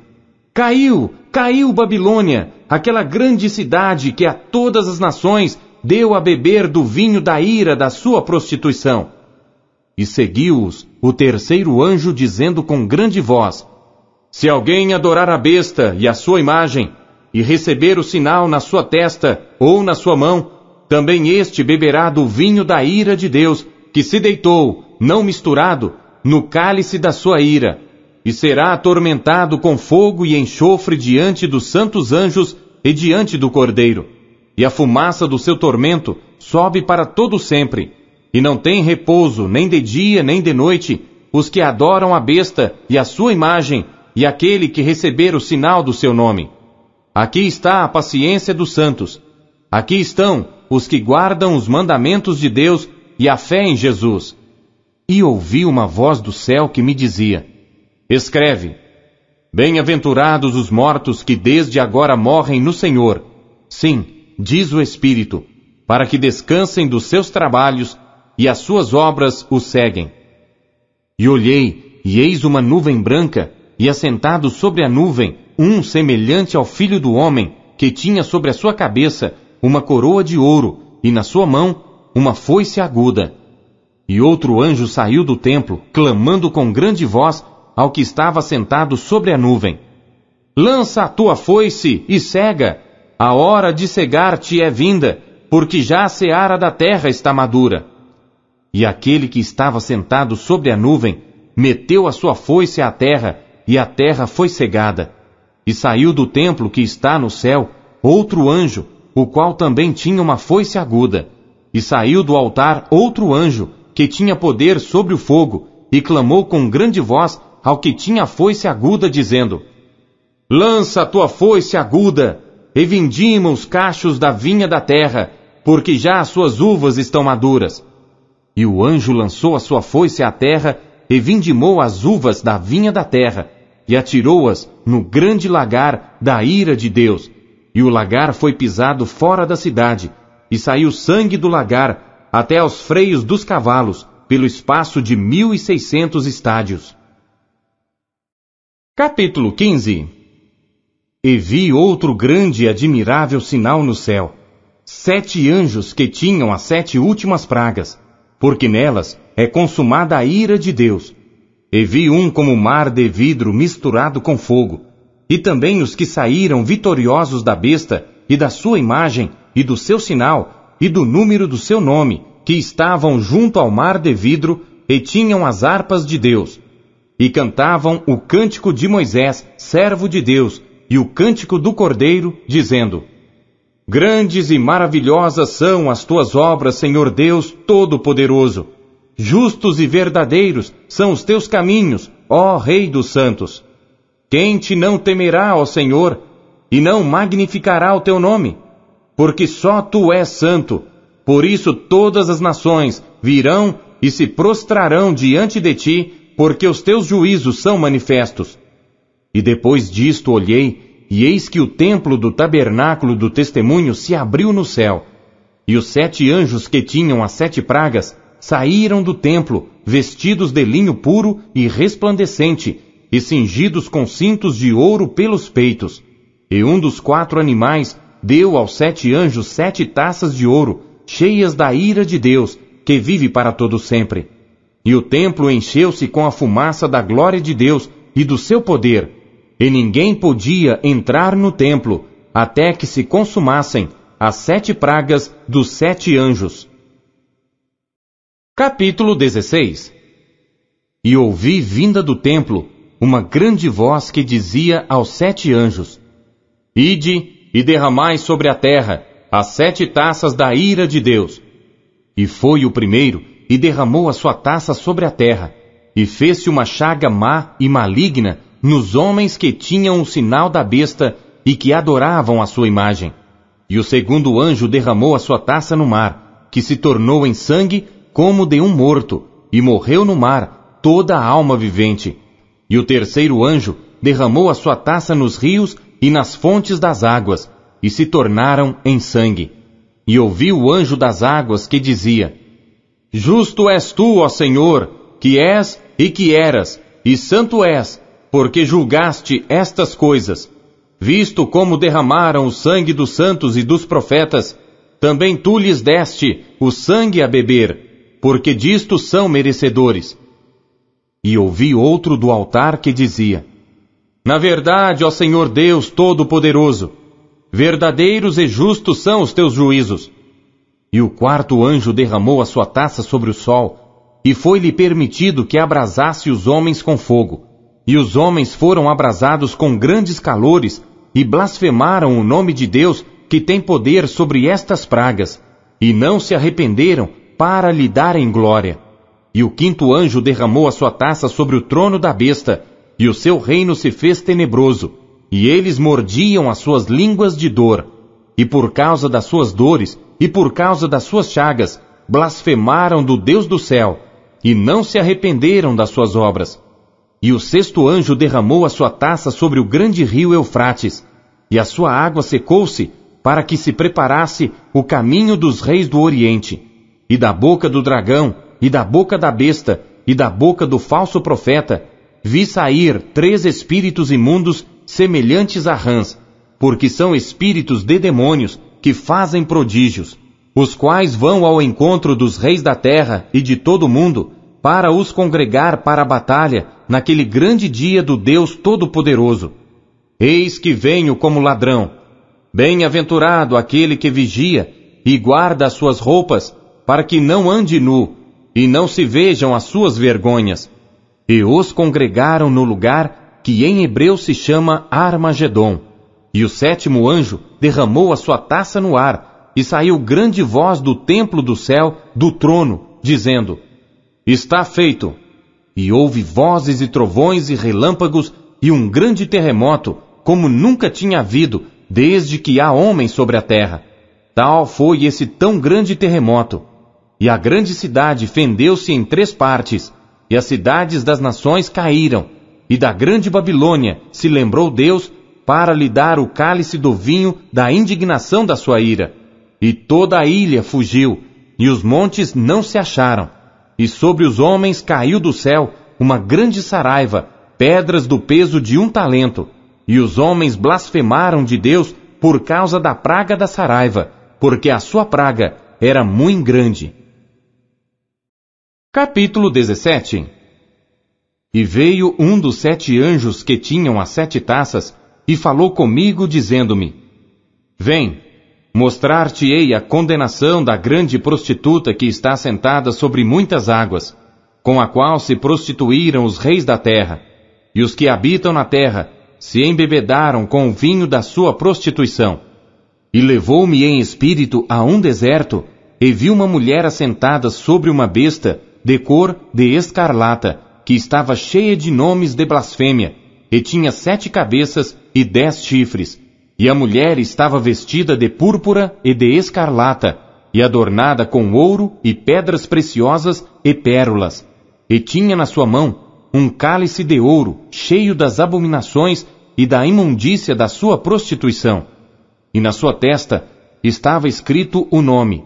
Caiu, caiu Babilônia, aquela grande cidade que a todas as nações deu a beber do vinho da ira da sua prostituição. E seguiu-os o terceiro anjo, dizendo com grande voz: Se alguém adorar a besta e a sua imagem, e receber o sinal na sua testa ou na sua mão, também este beberá do vinho da ira de Deus, que se deitou, não misturado, no cálice da sua ira, e será atormentado com fogo e enxofre diante dos santos anjos e diante do Cordeiro. E a fumaça do seu tormento sobe para todo sempre, e não tem repouso nem de dia nem de noite os que adoram a besta e a sua imagem, e aquele que receber o sinal do seu nome. Aqui está a paciência dos santos. Aqui estão os que guardam os mandamentos de Deus e a fé em Jesus. E ouvi uma voz do céu que me dizia: Escreve: Bem-aventurados os mortos que desde agora morrem no Senhor. Sim, diz o Espírito, para que descansem dos seus trabalhos, e as suas obras o seguem. E olhei, e eis uma nuvem branca, e assentado sobre a nuvem, um semelhante ao Filho do Homem, que tinha sobre a sua cabeça uma coroa de ouro, e na sua mão uma foice aguda. E outro anjo saiu do templo, clamando com grande voz ao que estava sentado sobre a nuvem: Lança a tua foice e cega, a hora de cegar-te é vinda, porque já a seara da terra está madura. E aquele que estava sentado sobre a nuvem meteu a sua foice à terra, e a terra foi cegada. E saiu do templo que está no céu outro anjo, o qual também tinha uma foice aguda. E saiu do altar outro anjo, que tinha poder sobre o fogo, e clamou com grande voz ao que tinha a foice aguda, dizendo: Lança a tua foice aguda, e vindima os cachos da vinha da terra, porque já as suas uvas estão maduras. E o anjo lançou a sua foice à terra, e vindimou as uvas da vinha da terra, e atirou-as no grande lagar da ira de Deus. E o lagar foi pisado fora da cidade, e saiu sangue do lagar até aos freios dos cavalos, pelo espaço de 1.600 estádios. Capítulo 15. E vi outro grande e admirável sinal no céu: 7 anjos que tinham as 7 últimas pragas, porque nelas é consumada a ira de Deus. E vi um como mar de vidro misturado com fogo, e também os que saíram vitoriosos da besta, e da sua imagem, e do seu sinal, e do número do seu nome, que estavam junto ao mar de vidro, e tinham as harpas de Deus. E cantavam o cântico de Moisés, servo de Deus, e o cântico do Cordeiro, dizendo: Grandes e maravilhosas são as tuas obras, Senhor Deus Todo-Poderoso. Justos e verdadeiros são os teus caminhos, ó Rei dos santos. Quem te não temerá, ó Senhor, e não magnificará o teu nome? Porque só tu és santo, por isso todas as nações virão e se prostrarão diante de ti, porque os teus juízos são manifestos. E depois disto olhei, e eis que o templo do tabernáculo do testemunho se abriu no céu. E os 7 anjos que tinham as 7 pragas saíram do templo, vestidos de linho puro e resplandecente, e cingidos com cintos de ouro pelos peitos. E um dos 4 animais deu aos 7 anjos 7 taças de ouro, cheias da ira de Deus, que vive para todo sempre. E o templo encheu-se com a fumaça da glória de Deus e do seu poder, e ninguém podia entrar no templo, até que se consumassem as 7 pragas dos 7 anjos. Capítulo 16. E ouvi vinda do templo uma grande voz que dizia aos 7 anjos: Ide e derramai sobre a terra as 7 taças da ira de Deus. E foi o primeiro, e derramou a sua taça sobre a terra, e fez-se uma chaga má e maligna nos homens que tinham o sinal da besta e que adoravam a sua imagem. E o segundo anjo derramou a sua taça no mar, que se tornou em sangue como de um morto, e morreu no mar toda a alma vivente. E o terceiro anjo derramou a sua taça nos rios e nas fontes das águas, e se tornaram em sangue. E ouvi o anjo das águas que dizia: Justo és tu, ó Senhor, que és e que eras, e santo és, porque julgaste estas coisas. Visto como derramaram o sangue dos santos e dos profetas, também tu lhes deste o sangue a beber, porque disto são merecedores. E ouvi outro do altar que dizia: Na verdade, ó Senhor Deus Todo-Poderoso, verdadeiros e justos são os teus juízos. E o quarto anjo derramou a sua taça sobre o sol, e foi-lhe permitido que abrasasse os homens com fogo. E os homens foram abrasados com grandes calores, e blasfemaram o nome de Deus, que tem poder sobre estas pragas, e não se arrependeram para lhe darem glória. E o quinto anjo derramou a sua taça sobre o trono da besta, e o seu reino se fez tenebroso, e eles mordiam as suas línguas de dor, e por causa das suas dores, e por causa das suas chagas, blasfemaram do Deus do céu, e não se arrependeram das suas obras. E o sexto anjo derramou a sua taça sobre o grande rio Eufrates, e a sua água secou-se, para que se preparasse o caminho dos reis do Oriente, e da boca do dragão, e da boca da besta, e da boca do falso profeta, vi sair 3 espíritos imundos semelhantes a rãs, porque são espíritos de demônios que fazem prodígios, os quais vão ao encontro dos reis da terra e de todo o mundo, para os congregar para a batalha naquele grande dia do Deus Todo-Poderoso. Eis que venho como ladrão. Bem-aventurado aquele que vigia e guarda as suas roupas, para que não ande nu, e não se vejam as suas vergonhas. E os congregaram no lugar que em hebreu se chama Armagedom. E o sétimo anjo derramou a sua taça no ar, e saiu grande voz do templo do céu, do trono, dizendo: Está feito. E houve vozes e trovões e relâmpagos, e um grande terremoto, como nunca tinha havido, desde que há homem sobre a terra. Tal foi esse tão grande terremoto. E a grande cidade fendeu-se em 3 partes, e as cidades das nações caíram, e da grande Babilônia se lembrou Deus, para lhe dar o cálice do vinho da indignação da sua ira. E toda a ilha fugiu, e os montes não se acharam. E sobre os homens caiu do céu uma grande saraiva, pedras do peso de 1 talento, e os homens blasfemaram de Deus por causa da praga da saraiva, porque a sua praga era muito grande. Capítulo 17. E veio um dos 7 anjos que tinham as 7 taças, e falou comigo, dizendo-me: Vem, mostrar-te-ei a condenação da grande prostituta que está sentada sobre muitas águas, com a qual se prostituíram os reis da terra, e os que habitam na terra se embebedaram com o vinho da sua prostituição. E levou-me em espírito a um deserto, e vi uma mulher assentada sobre uma besta, de cor de escarlata, que estava cheia de nomes de blasfêmia, e tinha 7 cabeças e 10 chifres, e a mulher estava vestida de púrpura e de escarlata, e adornada com ouro e pedras preciosas e pérolas, e tinha na sua mão um cálice de ouro, cheio das abominações e da imundícia da sua prostituição. E na sua testa estava escrito o nome: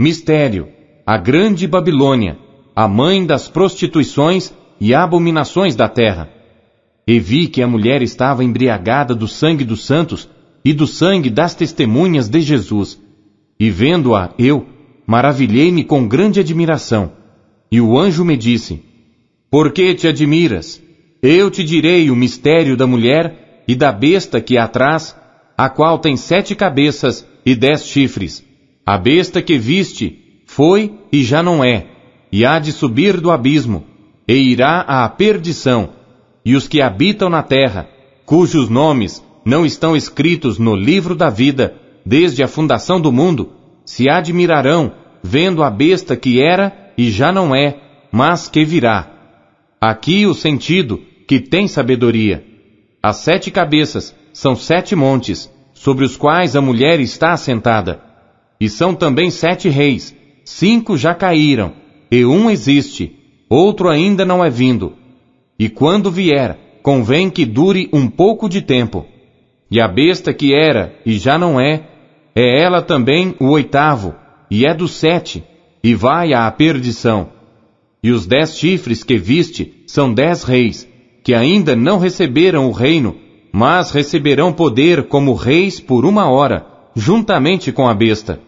Mistério, a grande Babilônia, a mãe das prostituições e abominações da terra. E vi que a mulher estava embriagada do sangue dos santos e do sangue das testemunhas de Jesus. E vendo-a, eu maravilhei-me com grande admiração. E o anjo me disse: Por que te admiras? Eu te direi o mistério da mulher e da besta que a traz, a qual tem 7 cabeças e 10 chifres. A besta que viste foi e já não é, e há de subir do abismo, e irá à perdição. E os que habitam na terra, cujos nomes não estão escritos no livro da vida, desde a fundação do mundo, se admirarão, vendo a besta que era e já não é, mas que virá. Aqui o sentido que tem sabedoria. As 7 cabeças são 7 montes, sobre os quais a mulher está assentada. E são também 7 reis, 5 já caíram, e um existe, outro ainda não é vindo. E quando vier, convém que dure um pouco de tempo. E a besta que era e já não é, é ela também o 8º, e é dos 7, e vai à perdição. E os 10 chifres que viste são 10 reis, que ainda não receberam o reino, mas receberão poder como reis por 1 hora, juntamente com a besta.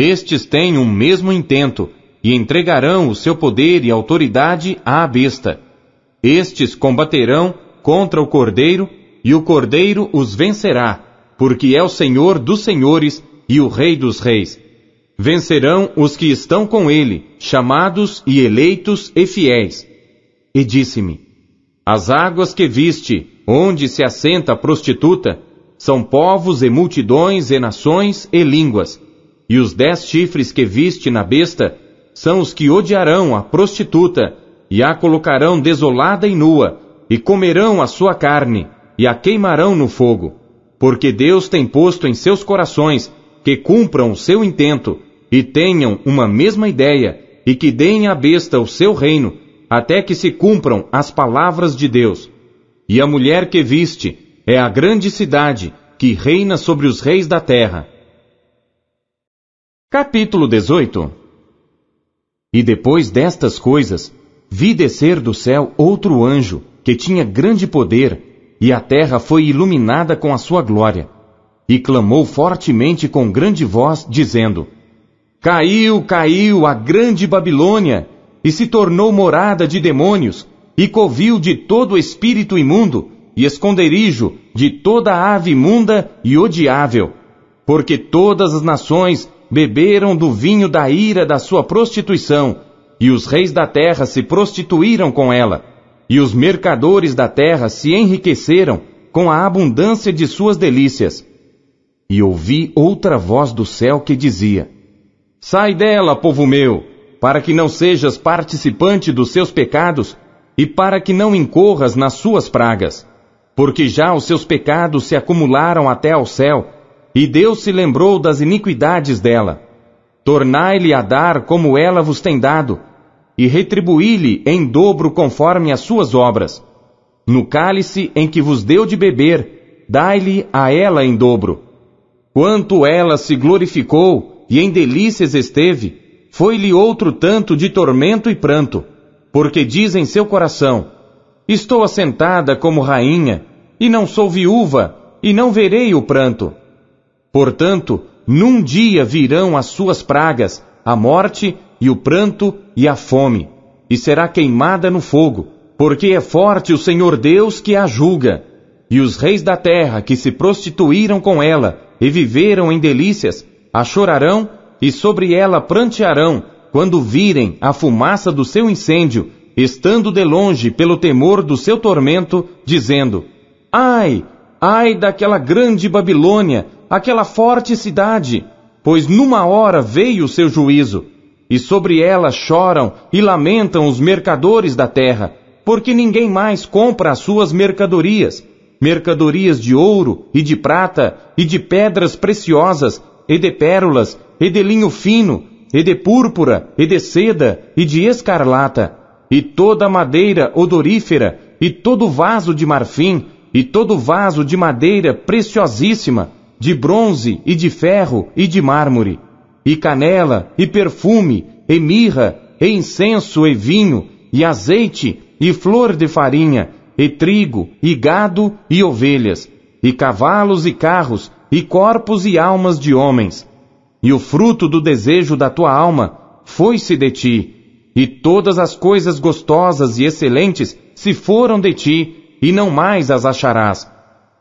Estes têm o mesmo intento, e entregarão o seu poder e autoridade à besta. Estes combaterão contra o Cordeiro, e o Cordeiro os vencerá, porque é o Senhor dos senhores e o Rei dos reis. Vencerão os que estão com ele, chamados e eleitos e fiéis. E disse-me: as águas que viste, onde se assenta a prostituta, são povos e multidões e nações e línguas. E os 10 chifres que viste na besta são os que odiarão a prostituta, e a colocarão desolada e nua, e comerão a sua carne, e a queimarão no fogo. Porque Deus tem posto em seus corações que cumpram o seu intento, e tenham uma mesma ideia, e que deem à besta o seu reino, até que se cumpram as palavras de Deus. E a mulher que viste é a grande cidade, que reina sobre os reis da terra. Capítulo 18. E depois destas coisas, vi descer do céu outro anjo, que tinha grande poder, e a terra foi iluminada com a sua glória. E clamou fortemente com grande voz, dizendo: caiu, caiu a grande Babilônia, e se tornou morada de demônios, e covil de todo espírito imundo, e esconderijo de toda ave imunda e odiável. Porque todas as nações beberam do vinho da ira da sua prostituição, e os reis da terra se prostituíram com ela, e os mercadores da terra se enriqueceram com a abundância de suas delícias. E ouvi outra voz do céu que dizia: sai dela, povo meu, para que não sejas participante dos seus pecados, e para que não incorras nas suas pragas. Porque já os seus pecados se acumularam até ao céu, e Deus se lembrou das iniquidades dela. Tornai-lhe a dar como ela vos tem dado, e retribuí-lhe em dobro conforme as suas obras. No cálice em que vos deu de beber, dai-lhe a ela em dobro. Quanto ela se glorificou e em delícias esteve, foi-lhe outro tanto de tormento e pranto, porque diz em seu coração: estou assentada como rainha, e não sou viúva, e não verei o pranto. Portanto, num dia virão as suas pragas, a morte, e o pranto, e a fome, e será queimada no fogo, porque é forte o Senhor Deus que a julga. E os reis da terra que se prostituíram com ela, e viveram em delícias, a chorarão, e sobre ela prantearão, quando virem a fumaça do seu incêndio, estando de longe pelo temor do seu tormento, dizendo: ai, ai daquela grande Babilônia, aquela forte cidade, pois numa hora veio o seu juízo. E sobre ela choram e lamentam os mercadores da terra, porque ninguém mais compra as suas mercadorias, mercadorias de ouro e de prata, e de pedras preciosas, e de pérolas, e de linho fino, e de púrpura, e de seda, e de escarlata, e toda madeira odorífera, e todo vaso de marfim, e todo vaso de madeira preciosíssima, de bronze, e de ferro, e de mármore, e canela, e perfume, e mirra, e incenso, e vinho, e azeite, e flor de farinha, e trigo, e gado, e ovelhas, e cavalos e carros, e corpos e almas de homens. E o fruto do desejo da tua alma foi-se de ti, e todas as coisas gostosas e excelentes se foram de ti, e não mais as acharás.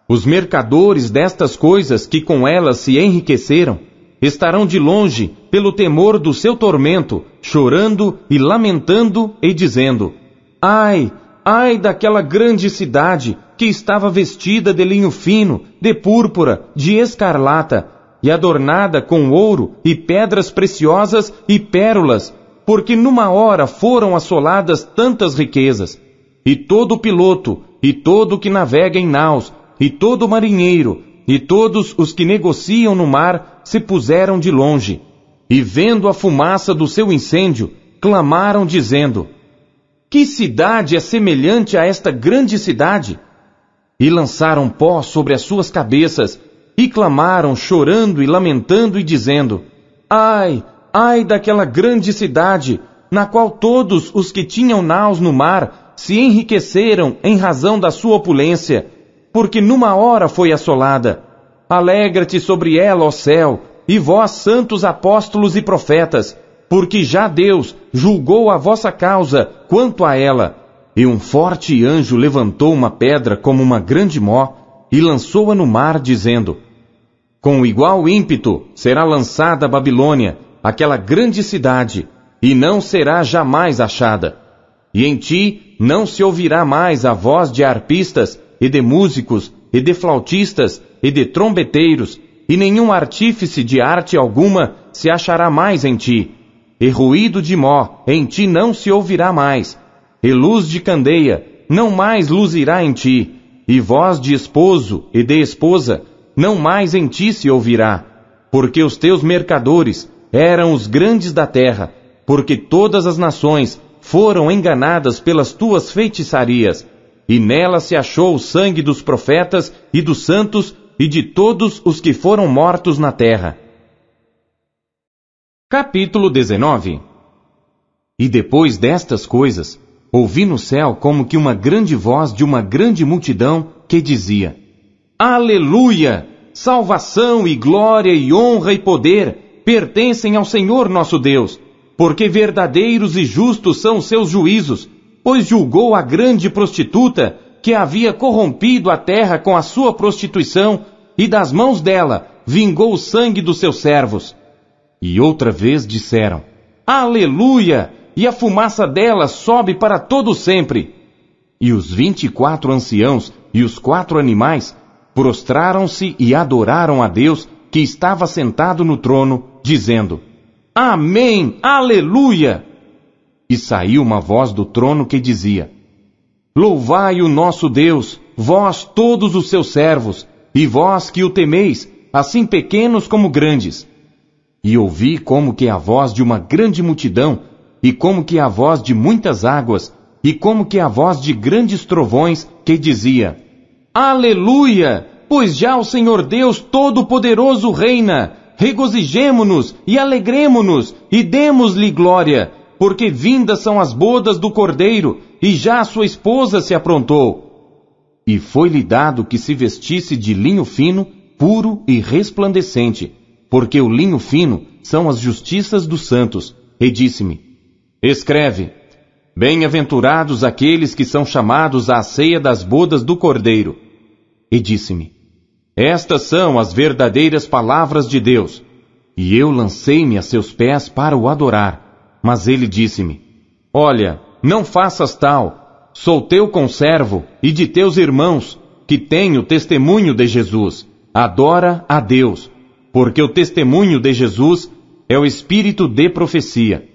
Os mercadores destas coisas que com elas se enriqueceram estarão de longe pelo temor do seu tormento, chorando e lamentando e dizendo: ai, ai daquela grande cidade que estava vestida de linho fino, de púrpura, de escarlata, e adornada com ouro e pedras preciosas e pérolas, porque numa hora foram assoladas tantas riquezas. E todo piloto, e todo que navega em naus, e todo marinheiro, e todos os que negociam no mar se puseram de longe, e vendo a fumaça do seu incêndio, clamaram dizendo: que cidade é semelhante a esta grande cidade? E lançaram pó sobre as suas cabeças, e clamaram chorando e lamentando e dizendo: ai, ai daquela grande cidade, na qual todos os que tinham naus no mar se enriqueceram em razão da sua opulência, porque numa hora foi assolada. Alegra-te sobre ela, ó céu, e vós, santos apóstolos e profetas, porque já Deus julgou a vossa causa quanto a ela. E um forte anjo levantou uma pedra como uma grande mó, e lançou-a no mar, dizendo: Com igual ímpeto será lançada a Babilônia, aquela grande cidade, e não será jamais achada. E em ti não se ouvirá mais a voz de arpistas, e de músicos, e de flautistas, e de trombeteiros, e nenhum artífice de arte alguma se achará mais em ti. E ruído de mó em ti não se ouvirá mais, e luz de candeia não mais luzirá em ti, e voz de esposo e de esposa não mais em ti se ouvirá, porque os teus mercadores eram os grandes da terra, porque todas as nações foram enganadas pelas tuas feitiçarias, e nela se achou o sangue dos profetas e dos santos e de todos os que foram mortos na terra. Capítulo 19. E depois destas coisas, ouvi no céu como que uma grande voz de uma grande multidão que dizia: Aleluia! Salvação e glória e honra e poder pertencem ao Senhor nosso Deus, porque verdadeiros e justos são os seus juízos, pois julgou a grande prostituta que havia corrompido a terra com a sua prostituição, e das mãos dela vingou o sangue dos seus servos. E outra vez disseram: Aleluia! E a fumaça dela sobe para todo sempre. E os 24 anciãos e os 4 animais prostraram-se e adoraram a Deus que estava sentado no trono, dizendo: Amém! Aleluia! E saiu uma voz do trono que dizia: Louvai o nosso Deus, vós todos os seus servos, e vós que o temeis, assim pequenos como grandes. E ouvi como que a voz de uma grande multidão, e como que a voz de muitas águas, e como que a voz de grandes trovões, que dizia: Aleluia! Pois já o Senhor Deus Todo-Poderoso reina. Regozijemo-nos e alegremo-nos e demos-lhe glória, porque vindas são as bodas do Cordeiro, e já a sua esposa se aprontou. E foi-lhe dado que se vestisse de linho fino, puro e resplandecente, porque o linho fino são as justiças dos santos. E disse-me: Escreve: Bem-aventurados aqueles que são chamados à ceia das bodas do Cordeiro. E disse-me: Estas são as verdadeiras palavras de Deus. E eu lancei-me a seus pés para o adorar. Mas ele disse-me: Olha, não faças tal. Sou teu conservo e de teus irmãos, que têm o testemunho de Jesus. Adora a Deus, porque o testemunho de Jesus é o espírito de profecia.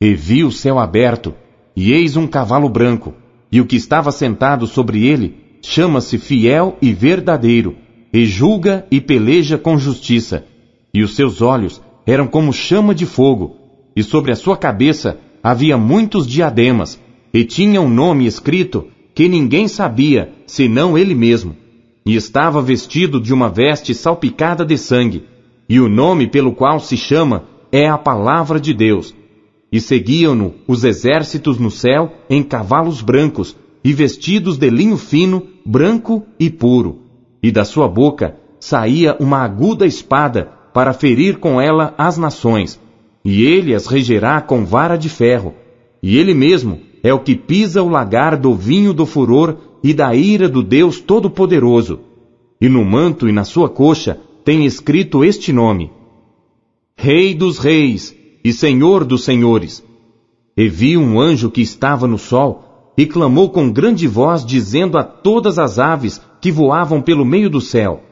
E vi o céu aberto, e eis um cavalo branco, e o que estava sentado sobre ele chama-se Fiel e Verdadeiro, e julga e peleja com justiça. E os seus olhos eram como chama de fogo, e sobre a sua cabeça havia muitos diademas, e tinha um nome escrito que ninguém sabia, senão ele mesmo. E estava vestido de uma veste salpicada de sangue, e o nome pelo qual se chama é a Palavra de Deus. E seguiam-no os exércitos no céu em cavalos brancos, e vestidos de linho fino, branco e puro. E da sua boca saía uma aguda espada, para ferir com ela as nações. E ele as regerá com vara de ferro. E ele mesmo é o que pisa o lagar do vinho do furor e da ira do Deus Todo-Poderoso. E no manto e na sua coxa tem escrito este nome: Rei dos Reis e Senhor dos Senhores. E vi um anjo que estava no sol, e clamou com grande voz, dizendo a todas as aves que voavam pelo meio do céu: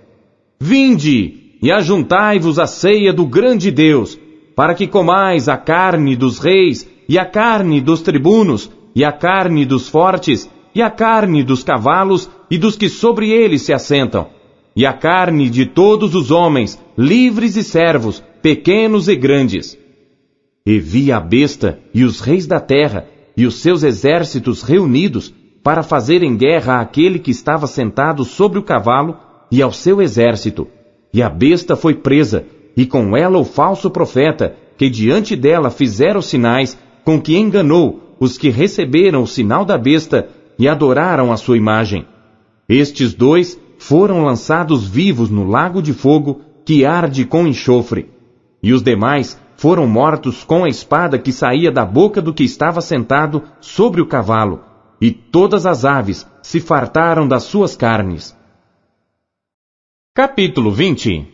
Vinde, e ajuntai-vos à ceia do grande Deus, para que comais a carne dos reis, e a carne dos tribunos, e a carne dos fortes, e a carne dos cavalos, e dos que sobre eles se assentam, e a carne de todos os homens, livres e servos, pequenos e grandes. E vi a besta e os reis da terra e os seus exércitos reunidos para fazerem guerra àquele que estava sentado sobre o cavalo e ao seu exército. E a besta foi presa, e com ela o falso profeta, que diante dela fizera os sinais com que enganou os que receberam o sinal da besta e adoraram a sua imagem. Estes dois foram lançados vivos no lago de fogo, que arde com enxofre. E os demais foram mortos com a espada que saía da boca do que estava sentado sobre o cavalo, e todas as aves se fartaram das suas carnes. Capítulo 20.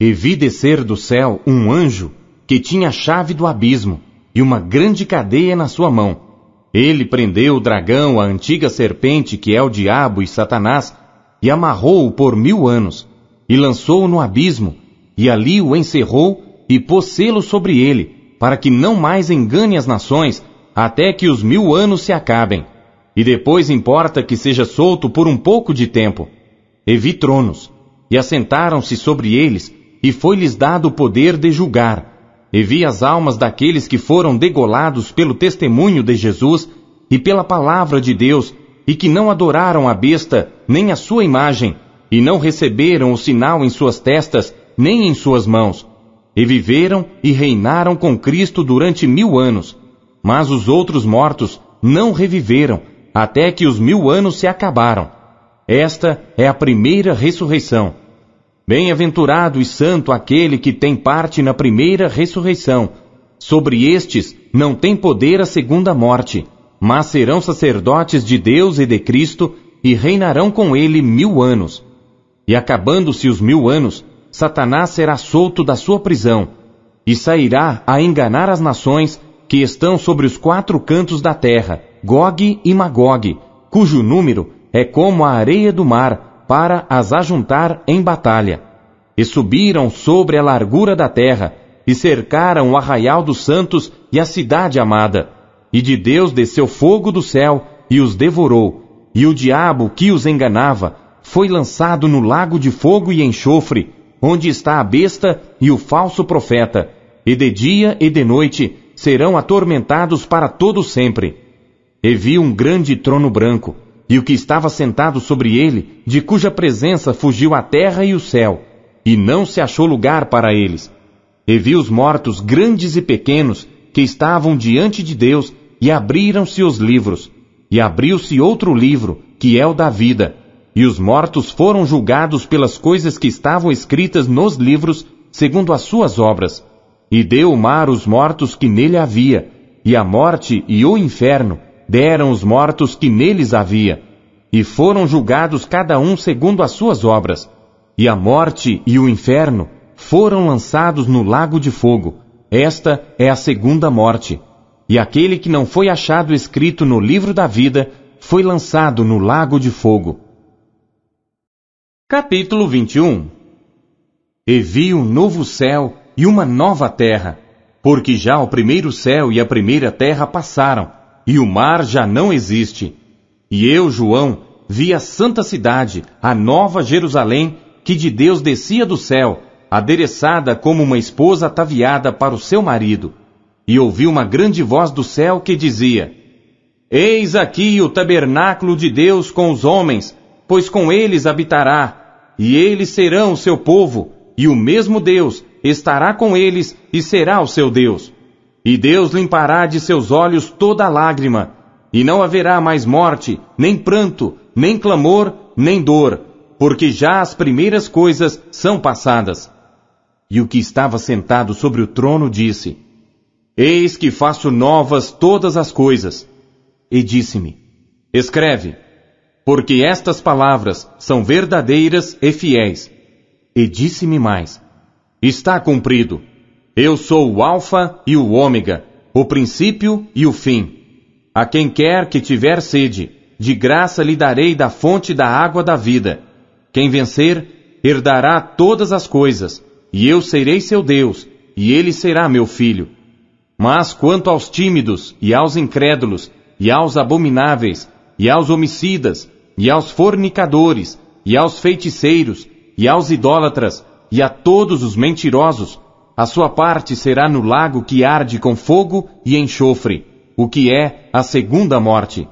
E vi descer do céu um anjo, que tinha a chave do abismo, e uma grande cadeia na sua mão. Ele prendeu o dragão, a antiga serpente, que é o diabo e Satanás, e amarrou-o por 1000 anos, e lançou-o no abismo, e ali o encerrou, e pôs selo sobre ele, para que não mais engane as nações, até que os 1000 anos se acabem. E depois importa que seja solto por um pouco de tempo. E vi tronos, e assentaram-se sobre eles, e foi-lhes dado o poder de julgar. E vi as almas daqueles que foram degolados pelo testemunho de Jesus e pela palavra de Deus, e que não adoraram a besta, nem a sua imagem, e não receberam o sinal em suas testas, nem em suas mãos. E viveram e reinaram com Cristo durante 1000 anos. Mas os outros mortos não reviveram, até que os 1000 anos se acabaram. Esta é a primeira ressurreição. Bem-aventurado e santo aquele que tem parte na primeira ressurreição. Sobre estes não tem poder a segunda morte, mas serão sacerdotes de Deus e de Cristo, e reinarão com ele 1000 anos. E acabando-se os 1000 anos, Satanás será solto da sua prisão, e sairá a enganar as nações que estão sobre os 4 cantos da terra, Gog e Magog, cujo número é como a areia do mar, para as ajuntar em batalha. E subiram sobre a largura da terra, e cercaram o arraial dos santos e a cidade amada. E de Deus desceu fogo do céu, e os devorou. E o diabo que os enganava foi lançado no lago de fogo e enxofre, onde está a besta e o falso profeta, e de dia e de noite serão atormentados para todo sempre. E vi um grande trono branco, e o que estava sentado sobre ele, de cuja presença fugiu a terra e o céu, e não se achou lugar para eles. E vi os mortos, grandes e pequenos, que estavam diante de Deus, e abriram-se os livros. E abriu-se outro livro, que é o da vida. E os mortos foram julgados pelas coisas que estavam escritas nos livros, segundo as suas obras. E deu o mar os mortos que nele havia, e a morte e o inferno deram os mortos que neles havia, e foram julgados cada um segundo as suas obras. E a morte e o inferno foram lançados no lago de fogo. Esta é a segunda morte. E aquele que não foi achado escrito no livro da vida foi lançado no lago de fogo. Capítulo 21. E vi um novo céu e uma nova terra, porque já o primeiro céu e a primeira terra passaram, e o mar já não existe. E eu, João, vi a santa cidade, a nova Jerusalém, que de Deus descia do céu, adereçada como uma esposa ataviada para o seu marido. E ouvi uma grande voz do céu que dizia: Eis aqui o tabernáculo de Deus com os homens, pois com eles habitará, e eles serão o seu povo, e o mesmo Deus estará com eles e será o seu Deus. E Deus limpará de seus olhos toda lágrima, e não haverá mais morte, nem pranto, nem clamor, nem dor, porque já as primeiras coisas são passadas. E o que estava sentado sobre o trono disse: Eis que faço novas todas as coisas. E disse-me: Escreve, porque estas palavras são verdadeiras e fiéis. E disse-me mais: Está cumprido. Eu sou o Alfa e o Ômega, o princípio e o fim. A quem quer que tiver sede, de graça lhe darei da fonte da água da vida. Quem vencer, herdará todas as coisas, e eu serei seu Deus, e ele será meu filho. Mas quanto aos tímidos, e aos incrédulos, e aos abomináveis, e aos homicidas, e aos fornicadores, e aos feiticeiros, e aos idólatras, e a todos os mentirosos, a sua parte será no lago que arde com fogo e enxofre, o que é a segunda morte.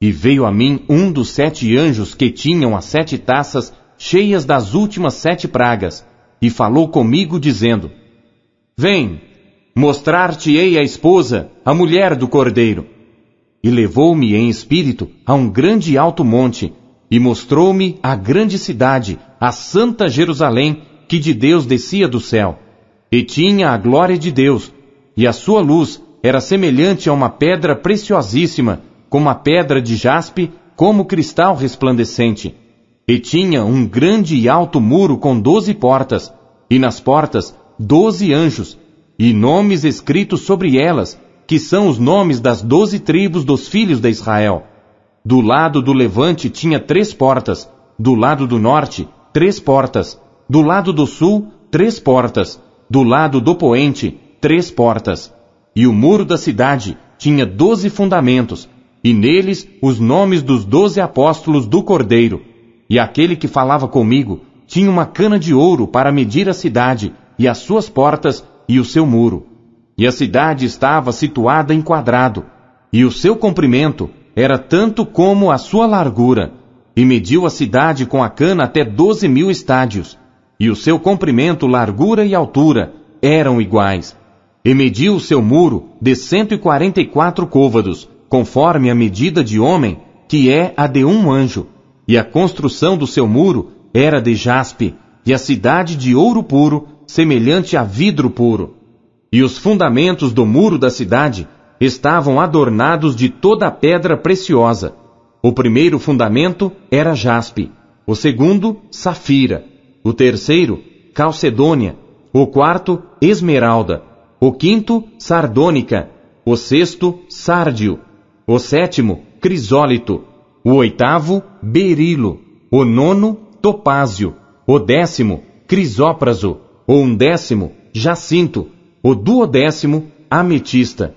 E veio a mim um dos 7 anjos que tinham as 7 taças cheias das últimas 7 pragas, e falou comigo dizendo: Vem, mostrar-te-ei a esposa, a mulher do Cordeiro. E levou-me em espírito a um grande e alto monte, e mostrou-me a grande cidade, a Santa Jerusalém, que de Deus descia do céu. E tinha a glória de Deus, e a sua luz era semelhante a uma pedra preciosíssima, como a pedra de jaspe, como cristal resplandecente. E tinha um grande e alto muro com 12 portas, e nas portas 12 anjos, e nomes escritos sobre elas, que são os nomes das 12 tribos dos filhos de Israel. Do lado do levante tinha 3 portas, do lado do norte 3 portas, do lado do sul 3 portas, do lado do poente 3 portas. E o muro da cidade tinha 12 fundamentos, e neles os nomes dos 12 apóstolos do Cordeiro. E aquele que falava comigo tinha uma cana de ouro para medir a cidade, e as suas portas, e o seu muro. E a cidade estava situada em quadrado, e o seu comprimento era tanto como a sua largura, e mediu a cidade com a cana até 12.000 estádios, e o seu comprimento, largura e altura eram iguais. E mediu o seu muro de 144 côvados, conforme a medida de homem, que é a de um anjo, e a construção do seu muro era de jaspe, e a cidade de ouro puro, semelhante a vidro puro. E os fundamentos do muro da cidade estavam adornados de toda a pedra preciosa. O primeiro fundamento era jaspe, o segundo, safira, o terceiro, calcedônia, o quarto, esmeralda, o quinto, sardônica, o sexto, sárdio, o sétimo, crisólito, o oitavo, berilo, o nono, topázio, o décimo, crisópraso, o undécimo, jacinto, o duodécimo, ametista.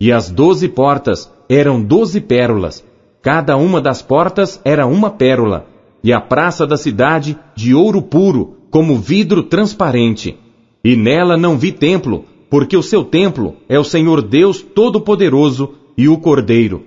E as 12 portas eram 12 pérolas, cada uma das portas era uma pérola, e a praça da cidade de ouro puro, como vidro transparente. E nela não vi templo, porque o seu templo é o Senhor Deus Todo-Poderoso e o Cordeiro.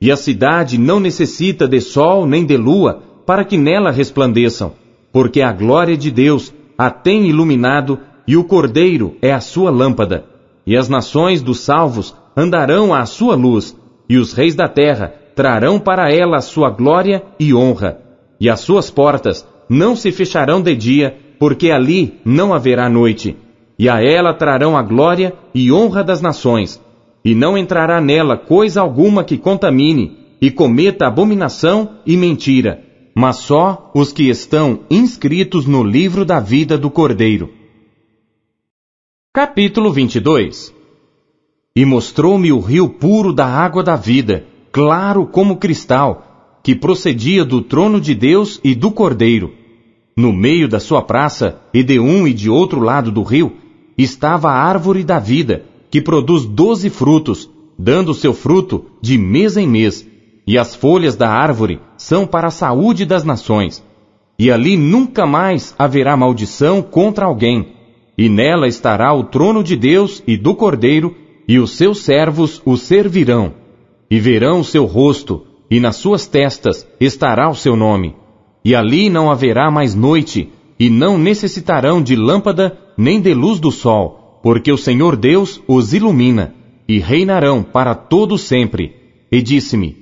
E a cidade não necessita de sol nem de lua, para que nela resplandeçam, porque a glória de Deus a tem iluminado, e o Cordeiro é a sua lâmpada. E as nações dos salvos andarão à sua luz, e os reis da terra trarão para ela a sua glória e honra. E as suas portas não se fecharão de dia, porque ali não haverá noite. E a ela trarão a glória e honra das nações. E não entrará nela coisa alguma que contamine, e cometa abominação e mentira, mas só os que estão inscritos no livro da vida do Cordeiro. Capítulo 22. E mostrou-me o rio puro da água da vida, claro como cristal, que procedia do trono de Deus e do Cordeiro. No meio da sua praça, e de um e de outro lado do rio, estava a árvore da vida, que produz 12 frutos, dando seu fruto de mês em mês, e as folhas da árvore são para a saúde das nações. E ali nunca mais haverá maldição contra alguém, e nela estará o trono de Deus e do Cordeiro, e os seus servos o servirão, e verão o seu rosto, e nas suas testas estará o seu nome. E ali não haverá mais noite, e não necessitarão de lâmpada nem de luz do sol, porque o Senhor Deus os ilumina, e reinarão para todo sempre. E disse-me: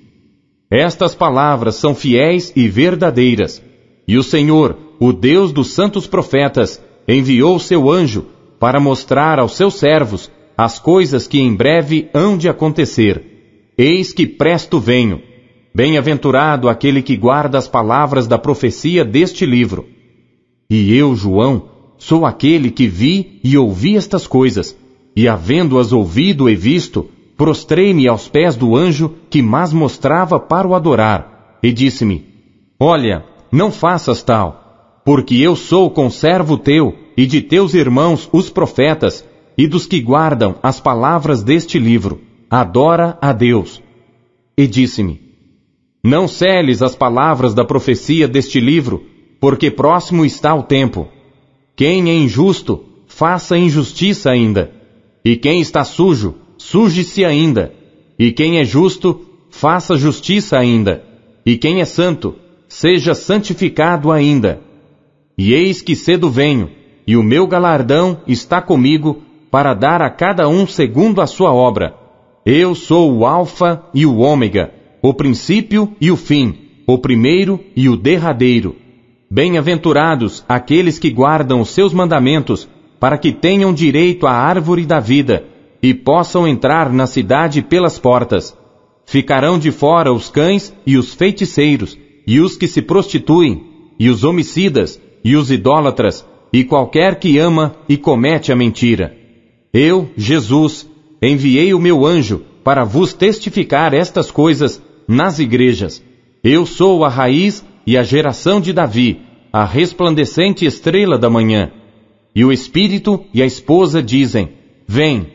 estas palavras são fiéis e verdadeiras. E o Senhor, o Deus dos santos profetas, enviou seu anjo para mostrar aos seus servos as coisas que em breve hão de acontecer. Eis que presto venho. Bem-aventurado aquele que guarda as palavras da profecia deste livro. E eu, João, sou aquele que vi e ouvi estas coisas, e havendo-as ouvido e visto, prostrei-me aos pés do anjo que mas mostrava para o adorar, e disse-me: olha, não faças tal, porque eu sou conservo teu, e de teus irmãos os profetas, e dos que guardam as palavras deste livro. Adora a Deus. E disse-me: não celes as palavras da profecia deste livro, porque próximo está o tempo. Quem é injusto, faça injustiça ainda. E quem está sujo, suje-se ainda. E quem é justo, faça justiça ainda. E quem é santo, seja santificado ainda. E eis que cedo venho, e o meu galardão está comigo, para dar a cada um segundo a sua obra. Eu sou o Alfa e o Ômega, o princípio e o fim, o primeiro e o derradeiro. Bem-aventurados aqueles que guardam os seus mandamentos, para que tenham direito à árvore da vida, e possam entrar na cidade pelas portas. Ficarão de fora os cães e os feiticeiros, e os que se prostituem, e os homicidas, e os idólatras, e qualquer que ama e comete a mentira. Eu, Jesus, enviei o meu anjo para vos testificar estas coisas nas igrejas. Eu sou a raiz e a geração de Davi, a resplandecente estrela da manhã. E o Espírito e a esposa dizem, vem.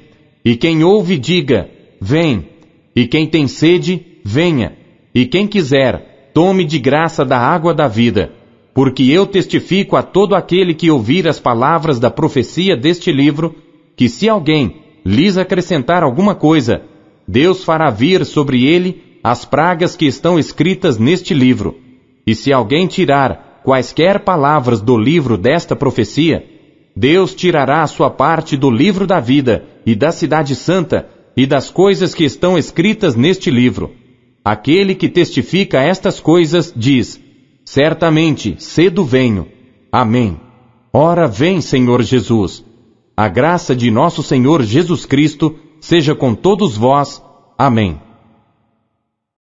E quem ouve, diga, vem. E quem tem sede, venha. E quem quiser, tome de graça da água da vida. Porque eu testifico a todo aquele que ouvir as palavras da profecia deste livro, que se alguém lhes acrescentar alguma coisa, Deus fará vir sobre ele as pragas que estão escritas neste livro. E se alguém tirar quaisquer palavras do livro desta profecia, Deus tirará a sua parte do livro da vida e da cidade santa e das coisas que estão escritas neste livro. Aquele que testifica estas coisas diz, certamente, cedo venho. Amém. Ora vem, Senhor Jesus. A graça de nosso Senhor Jesus Cristo seja com todos vós. Amém.